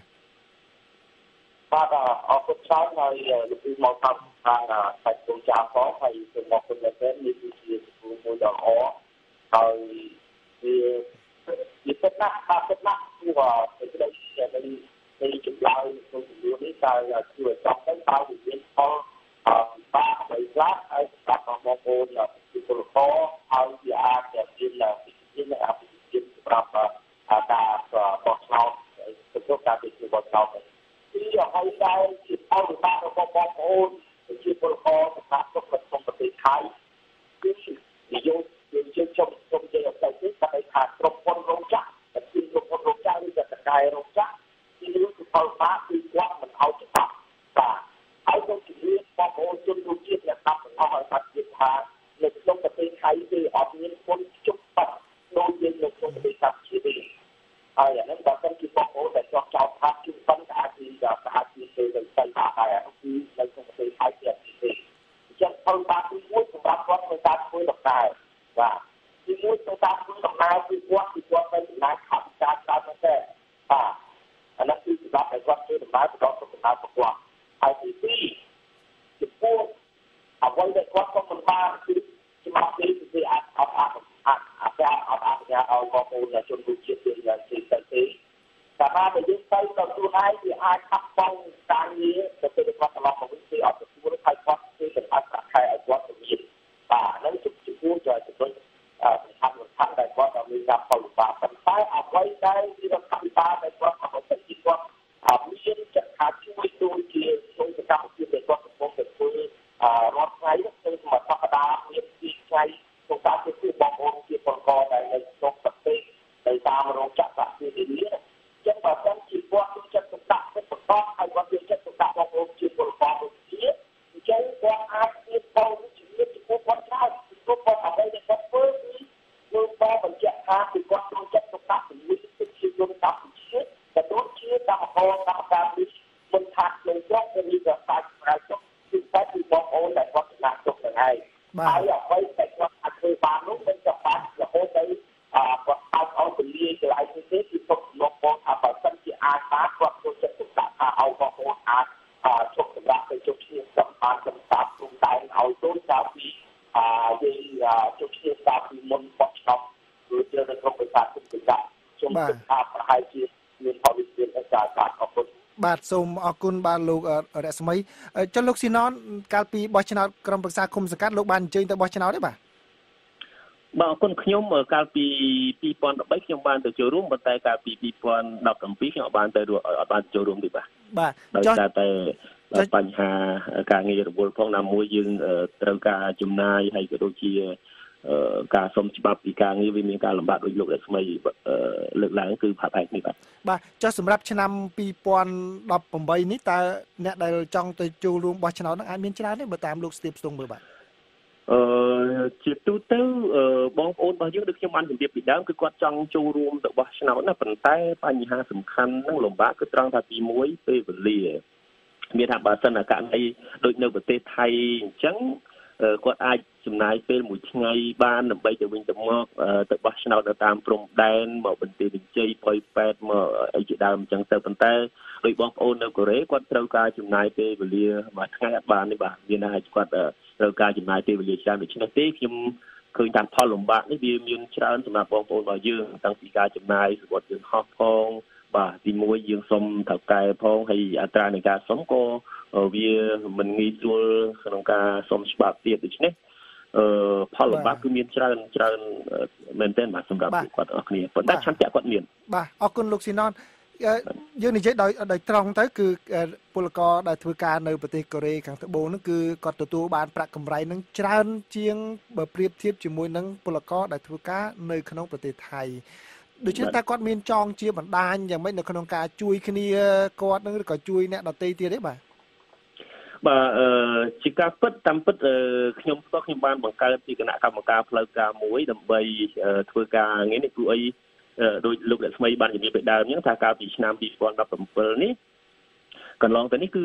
កន្លងទៅនេះគឺ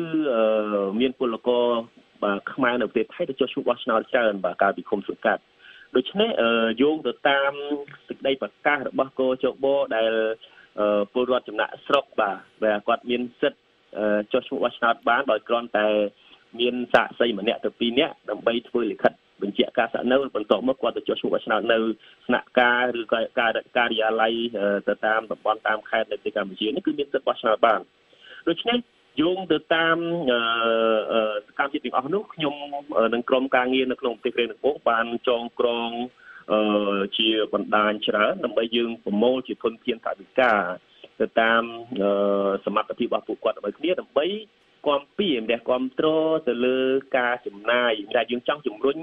មានពលករបាទខ្មែរនៅប្រទេសថៃទៅចុះឈ្មោះបោះឆ្នោតច្រើនបាទកាលពីឃុំសង្កាត់ដូច្នេះយោងទៅតាមសេចក្តីប្រកាសរបស់ក.ច.ប.ដែលពលរដ្ឋចំណាក់ស្រុកបាទគាត់មានសិទ្ធិចុះឈ្មោះបោះឆ្នោតបានដោយគ្រាន់តែមានសាកសីម្នាក់ទៅ2នាក់ដើម្បីធ្វើលិខិតបញ្ជាក់ការស្នាក់នៅបន្ទាប់មកគាត់ទៅចុះឈ្មោះបោះឆ្នោតនៅស្នាក់ការឬក៏ការិយាល័យទៅតាមតំបន់តាមខេត្តនៅប្រទេសកម្ពុជានេះគឺមានសិទ្ធិបោះឆ្នោតបានដូច្នេះយោងទៅតាមសកម្មភាពទាំងអស់នោះខ្ញុំនឹងក្រុមការងារនៅក្នុងប្រទេសព្រៃនគរបានចងក្រងជាបណ្ដាញច្រើនដើម្បីយើងប្រមូលជាធនធានថវិកាទៅតាមសមត្ថភាពរបស់ពួកគាត់របស់គ្នាដើម្បីគាំពៀម្នាក់គាំទ្រទៅលើការចំណាយដែលយើងចង់ជំរុញ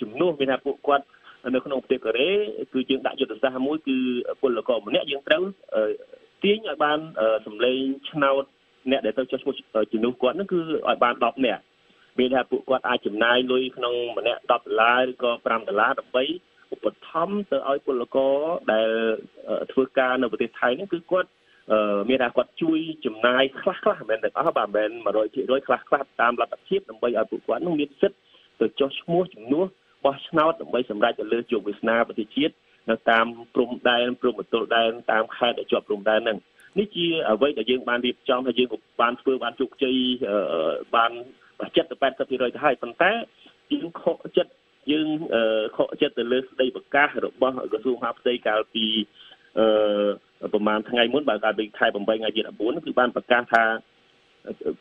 ជំនួសមានថាពួកគាត់នៅក្នុងប្រទេសកូរ៉េគឺយើងដាក់យុទ្ធសាស្ត្រមួយគឺពលករម្នាក់យើងត្រូវទាញឲ្យបានសម្លេងឆ្នោតអ្នកដែលទៅចុះឈ្មោះជំនួសគាត់ហ្នឹងគឺឲ្យបាន10នាក់មានថាពួកគាត់អាចចំណាយលុយក្នុងម្នាក់$10ឬក៏$5ដើម្បីឧបត្ថម្ភទៅឲ្យពលករដែលធ្វើការនៅប្រទេសថៃហ្នឹងគឺគាត់មានថាគាត់ជួយចំណាយខ្លះមិនមែនទាំងអស់បាទមិនមែន 100% ខ្លះតាមលទ្ធភាពដើម្បីឲ្យពួកគាត់ហ្នឹងមានសិទ្ធិទៅចុះឈ្មោះជំនួសបោះឆ្នោតដើម្បីសម្រេចទៅលើជោគវាសនាប្រទេសជាតិនៅតាមព្រំដែនព្រំប្រទល់ដែនតាមខេត្តដែលជាប់ព្រំដែនហ្នឹងនេះជាអ្វីដែលយើងបានរៀបចំហើយយើងក៏បានធ្វើបានជោគជ័យបាន70ទៅ 80% ទៅហើយប៉ុន្តែយើងខកចិត្តទៅលើស្ដីប្រកាសរបស់ក្រសួងមហាផ្ទៃកាលពីប្រហែលថ្ងៃមុនបើកាលពីខែ8ថ្ងៃទី14គឺបានប្រកាសថា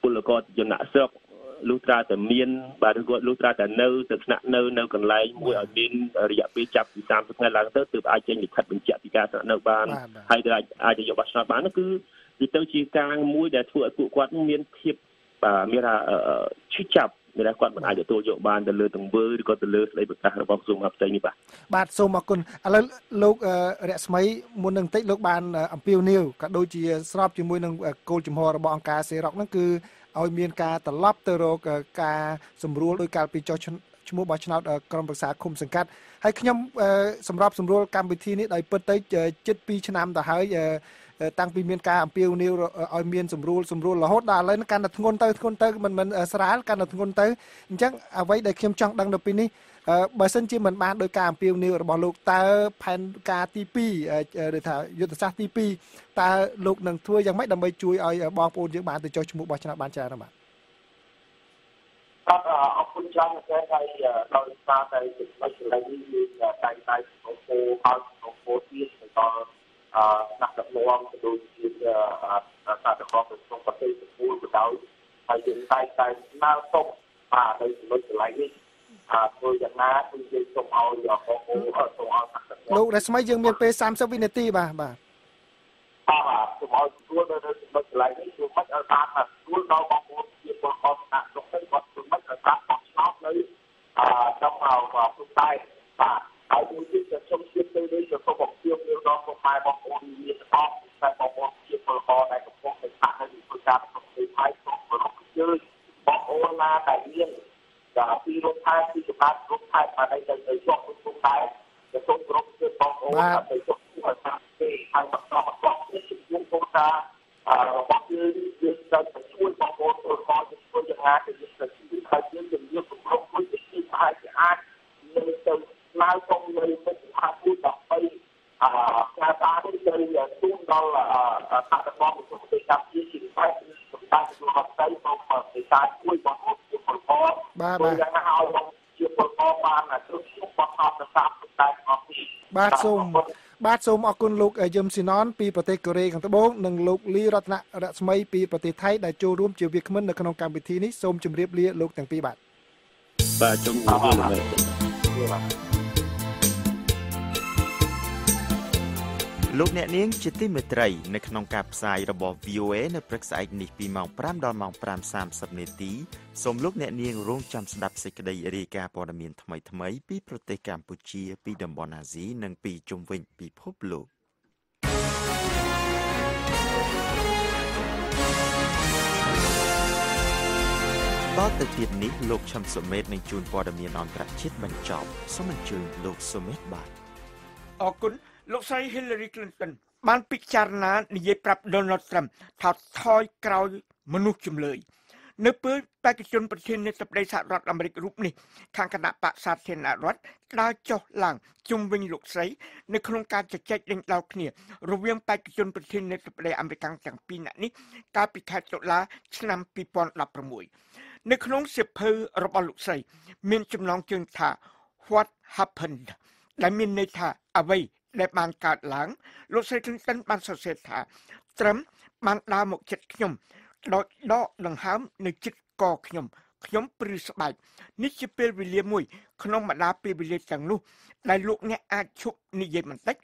ពលករចំណាក់ស្រុកលុះត្រាតែមានបាទឬក៏លុះត្រាតែនៅទៅស្នាក់នៅកន្លែងមួយឲ្យមានរយៈពេលចាប់ពី30ថ្ងៃឡើងទៅទើបអាចចេញលិខិតបញ្ជាក់ពីការស្នាក់នៅបានហើយទៅអាចយកប័ណ្ណឆ្នោតបាននោះគឺទៅជាការមួយដែលធ្វើឲ្យពួកគាត់មានភាពបាទមានថាឈឺចាប់ដែលគាត់មិនអាចទទួលយកបានទៅលើទង្វើឬក៏ទៅលើស្ដីប្រកាសរបស់ក្រសួងមហាផ្ទៃនេះបាទបាទសូមអរគុណឥឡូវលោករស្មីមុននឹងតិចលោកបានអំពាវនាវក៏ដូចជាស្របជាមួយនឹងគោលជំហររបស់អង្គការសេរ៉ុកហ្នឹងគឺឲ្យមានការត្រឡប់ទៅរកការសម្រួលដោយកាលពីចុះឈ្មោះបោះឆ្នោតក្រុមប្រឹក្សាឃុំសង្កាត់ហើយខ្ញុំសម្របសម្រួលកម្មវិធីនេះដោយពិតទៅជិត2ឆ្នាំទៅហើយតាំងពីមានការអំពាវនាវឲ្យមានសម្រួលរហូតដល់ឥឡូវកាន់តែធ្ងន់ទៅមិនស្រាលកាន់តែធ្ងន់ទៅអញ្ចឹងអ្វីដែលខ្ញុំចង់ដឹងនៅពេលនេះបើសិនជាមិនបានដោយការអំពាវនាវរបស់លោកតើផែនការទី2ឬថាយុទ្ធសាស្ត្រទី2តើលោកនឹងធ្វើយ៉ាងម៉េចដើម្បីជួយឲ្យបងប្អូនយើងបានទៅចុះឈ្មោះបោះឆ្នោតបានច្រើនណាស់បាទអរគុណច្រើនតែហើយដោយសារតែចំណុចចំណុចនេះយើងតែងតែចូលទៅឲ្យចូលពោលទៀតបន្តដាក់ដំណងទៅដូចជាសាស្ត្ររបស់ក្នុងប្រទេសពូលបណ្ដោយហើយយើងតែងដើរសុខបាទដោយចំណុចចំណុចនេះធ្វើយ៉ាងណាគឺយើងសុំឲ្យបងប្អូនចូលអស់សាស្ត្រលោករស្មីយើងមានពេល30វិនាទីបាទបាទសូមឲ្យទទួលនៅចំណុចចំណុចនេះគឺមិនឲ្យបានទទួលដល់បងប្អូនជាពលករដាក់សុខទៅគាត់មិនឲ្យសាស្ត្របោះឆ្នោតនៅចំមកព្រំដែនបាទហើយមួយទៀតក៏សូមជឿទៅលើសុខភាពរបស់ពុកម៉ែបងប្អូនមានអស់តែបងប្អូនជាពលករដែលកំពុងតែស្ថិតនៅក្នុងការប្រកបដោយផ្ទាល់របស់យើងបងប្អូនណាដែលមានការពីរត់តាមពីច្បាប់រត់តាមបានតែនៅជាប់ក្នុងតែសូមគោរពជឿបងប្អូនថាទៅជោគជ័យតាមពីហើយបន្តបន្តនេះជាគុណគោលការណ៍របស់យើងយើងត្រូវជួយបងប្អូនពលករជាពលយ៉ាងណាទៅជាស្ទីហើយយើងជំនឿគ្រប់គ្រងមួយទីហើយអាចនៅទៅនៅក្នុងនៃពិធីអាពុទ្ធ13ការតាមនេះគឺទូនដល់សាស្ត្ររបស់ពុទ្ធទេសាជាជាផ្នែកសម្បត្តិរបស់ស្ថិតក្នុងប្រតិសាស្ត្រមួយរបស់ពុទ្ធជាពលករគឺយ៉ាងណាឲ្យជាពលករបានគ្រប់គ្រងបទអនុសាសន៍តែរបស់ពីបាទសូមអរគុណលោកយឹមស៊ីណនពីប្រទេសកូរ៉េខាងត្បូងនិងលោកលីរតនរស្មីពីប្រទេសថៃដែលចូលរួមជាវាគ្មិននៅក្នុងកម្មវិធីនេះសូមជម្រាបលាលោកទាំងពីរបាទជម្រាបលាបាទលោកអ្នកនាងជាទីមេត្រីនៅក្នុងការផ្សាយរបស់ VOA នៅព្រឹកស្អែកនេះពីម៉ោង 5:00 ដល់ម៉ោង 5:30 នាទីសូមលោកអ្នកនាងរងចាំស្ដាប់សេចក្តីរាយការណ៍ព័ត៌មានថ្មីៗពីប្រទេសកម្ពុជាពីតំបន់អាស៊ីនិងពីជុំវិញពិភពលោកតទៅទៀតនេះលោកឈឹមសុមេតនឹងជូនព័ត៌មានអន្តរជាតិបញ្ចប់សូមអញ្ជើញលោកសុមេតបាទអរគុណលោកស្រី Hillary Clinton បានពិចារណានិយាយប្រាប់ Donald Trump ថាថយក្រោយ មនុស្សចម្លើយនៅពេលបេក្ខជនប្រធាននៃសភាសហរដ្ឋអាមេរិករូបនេះខាងគណៈបក្សសាធារណរដ្ឋដើរចុះឡើងជុំវិញលោកស្រីនៅក្នុងការជជែកដេញដោលគ្នារវាងបេក្ខជនប្រធាននៃសភាអាមេរិកទាំងពីរនាក់នេះកាលពីខែតុលាឆ្នាំ2016នៅក្នុងសៀវភៅរបស់លោកស្រីមានចំណងជើងថា What happened ដែលមានន័យថាអ្វីដែលបានកើតឡើងលោកស្រីគ្លីនតនបានសរសេរថាត្រឹមបានដើរមកជិតខ្ញុំដោយដកដង្ហើមនៅជិតកខ្ញុំព្រឺស្បែកនេះជាពេលវេលាមួយក្នុងម្តាពេលវេលាទាំងនោះដែលលោកអ្នកអាចឈប់និយាយបន្តិច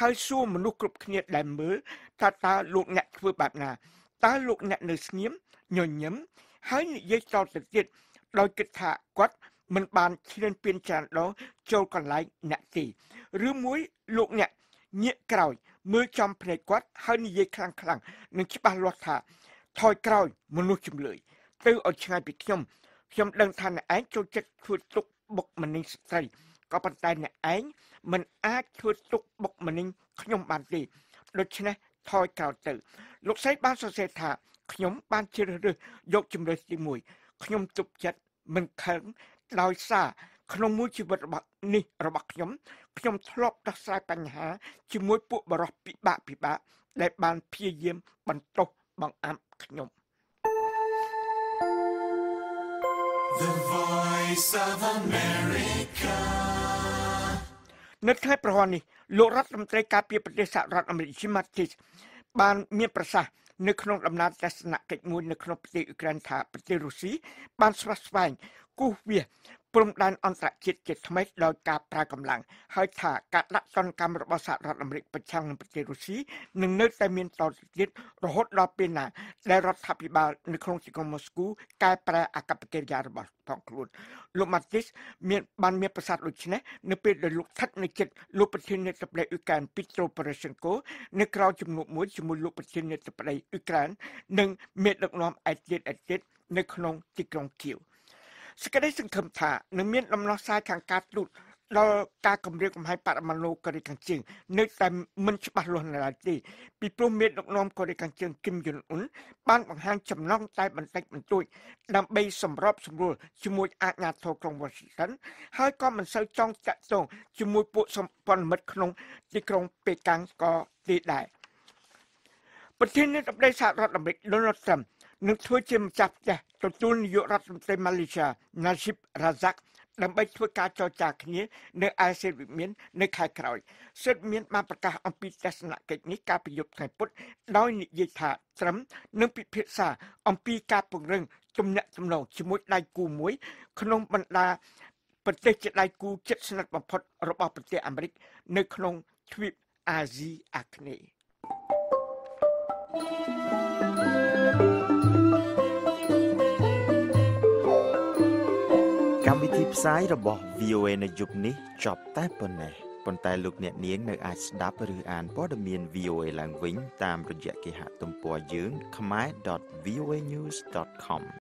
ហើយសួរមនុស្សគ្រប់គ្នាដែលមើលថាតើលោកអ្នកធ្វើបែបណាតើលោកអ្នកនៅស្ងៀមញញឹមហើយនិយាយតទៅទៀតដោយគិតថាគាត់មិនបានឈ្លានពានច្រើនដងចូលកន្លែងអ្នកទីឬមួយលោកអ្នកញាក់ក្រោយមើលចំភ្នែកគាត់ហើយនិយាយខ្លាំងៗនឹងច្បាស់លាស់ថាថយក្រោយមនុស្សចម្លើយទៅអត់ឆ្ងាយពីខ្ញុំដឹងថាអ្នកឯងចូលចិត្តធ្វើទុកបុកម្នេញស្ត្រីក៏ប៉ុន្តែអ្នកឯងមិនអាចធ្វើទុកបុកម្នេញខ្ញុំបានទេដូច្នេះថយក្រោយទៅលោកស្រីបានសរសេរថាខ្ញុំបានជ្រើសរើសយកជំរើសទី1ខ្ញុំទុកចិត្តមិនខឹងដោយសារក្នុងមួយជីវិតរបស់ខ្ញុំធ្លាប់ដោះស្រាយបញ្ហាជាមួយពួកបរិសុទ្ធពិបាកដែលបានព្យាយាមបន្តបង្អាក់ខ្ញុំ The Voice of America នៅខែប្រហ័ននេះលោករដ្ឋមន្ត្រីការពារប្រទេសសហរដ្ឋអាមេរិក James Mattis បានមានប្រសាសន៍នៅក្នុងដំណើរទស្សនកិច្ចមួយនៅក្នុងប្រទេសអ៊ុក្រែនថាប្រទេសរុស្ស៊ីបានស្វាស្វែងគូសវាសព្រំដែនអន្តរជាតិជាថ្មីដោយការប្រើកម្លាំងហើយថាការដាក់ទណ្ឌកម្មរបស់សហរដ្ឋអាមេរិកប្រឆាំងនឹងប្រទេសរុស្ស៊ីនឹងនៅតែមានតទៅទៀតរហូតដល់ពេលណាដែលរដ្ឋាភិបាលនៅក្នុងទីក្រុងម៉ូស្គូកែប្រែអាកប្បកិរិយារបស់ផងខ្លួនលោក Mattis មានប្រសាសន៍ដូចនេះនៅពេលដែលលោកស្ថិតនៅជិតលោកប្រធាននាយករដ្ឋមន្ត្រីអ៊ុក្រែន Petro Poroshenko នៅក្រៅជំនួបមួយជាមួយលោកប្រធាននាយករដ្ឋមន្ត្រីអ៊ុក្រែននិងមេដឹកនាំឯកជាតិនៅក្នុងទីក្រុងគៀវសេចក្តីសង្ឃឹមថានឹងមានដំណោះស្រាយខាងការទូតដល់ការគម្រាមកំហែងបរិមាណលោកកូរ៉េខាងជើងនៅតែមិនច្បាស់លាស់នៅឡើយទេពីព្រោះមេដឹកនាំកូរ៉េខាងជើងគីមយុនអ៊ុនបានបង្ហាញចំណងតែបន្តិចបន្តួចដើម្បីសម្របសម្រួលជាមួយអាជ្ញាធរក្រុង Washington ហើយក៏មិនសូវចង់ចាក់ទងជាមួយពួកសម្ព័ន្ធមិត្តក្នុងទីក្រុងប៉េកាំងក៏ទីដែរប្រធាននាយករដ្ឋសហរដ្ឋអាមេរិក Donald Trump នឹងធ្វើជាម្ចាស់ផ្ទះទទួលនាយករដ្ឋមន្ត្រីម៉ាឡេស៊ី Najib Razak ដើម្បីធ្វើការចរចាគ្នានៅឯសេតវិមាននៅខែក្រោយសេតវិមានបានប្រកាសអំពីទស្សនកិច្ចនេះកាលពីយប់ថ្ងៃពុធដោយនិយាយថាត្រឹមនឹងពិភាក្សាអំពីការពង្រឹងទំនាក់ទំនងជាមួយដៃគូមួយក្នុងបណ្ដាប្រទេសជាដៃគូជិតស្និទ្ធបំផុតរបស់ប្រទេសអាមេរិកនៅក្នុងទ្វីបអាស៊ីអាគ្នេយ៍កម្មវិធីផ្សាយរបស់ VOA នៅយប់នេះចប់តែប៉ុណ្ណេះប៉ុន្តែលោកអ្នកនាងនៅអាចស្ដាប់ឬអានព័ត៌មាន VOA ឡើងវិញតាមរយៈគេហទំព័រយើង kmay.voanews.com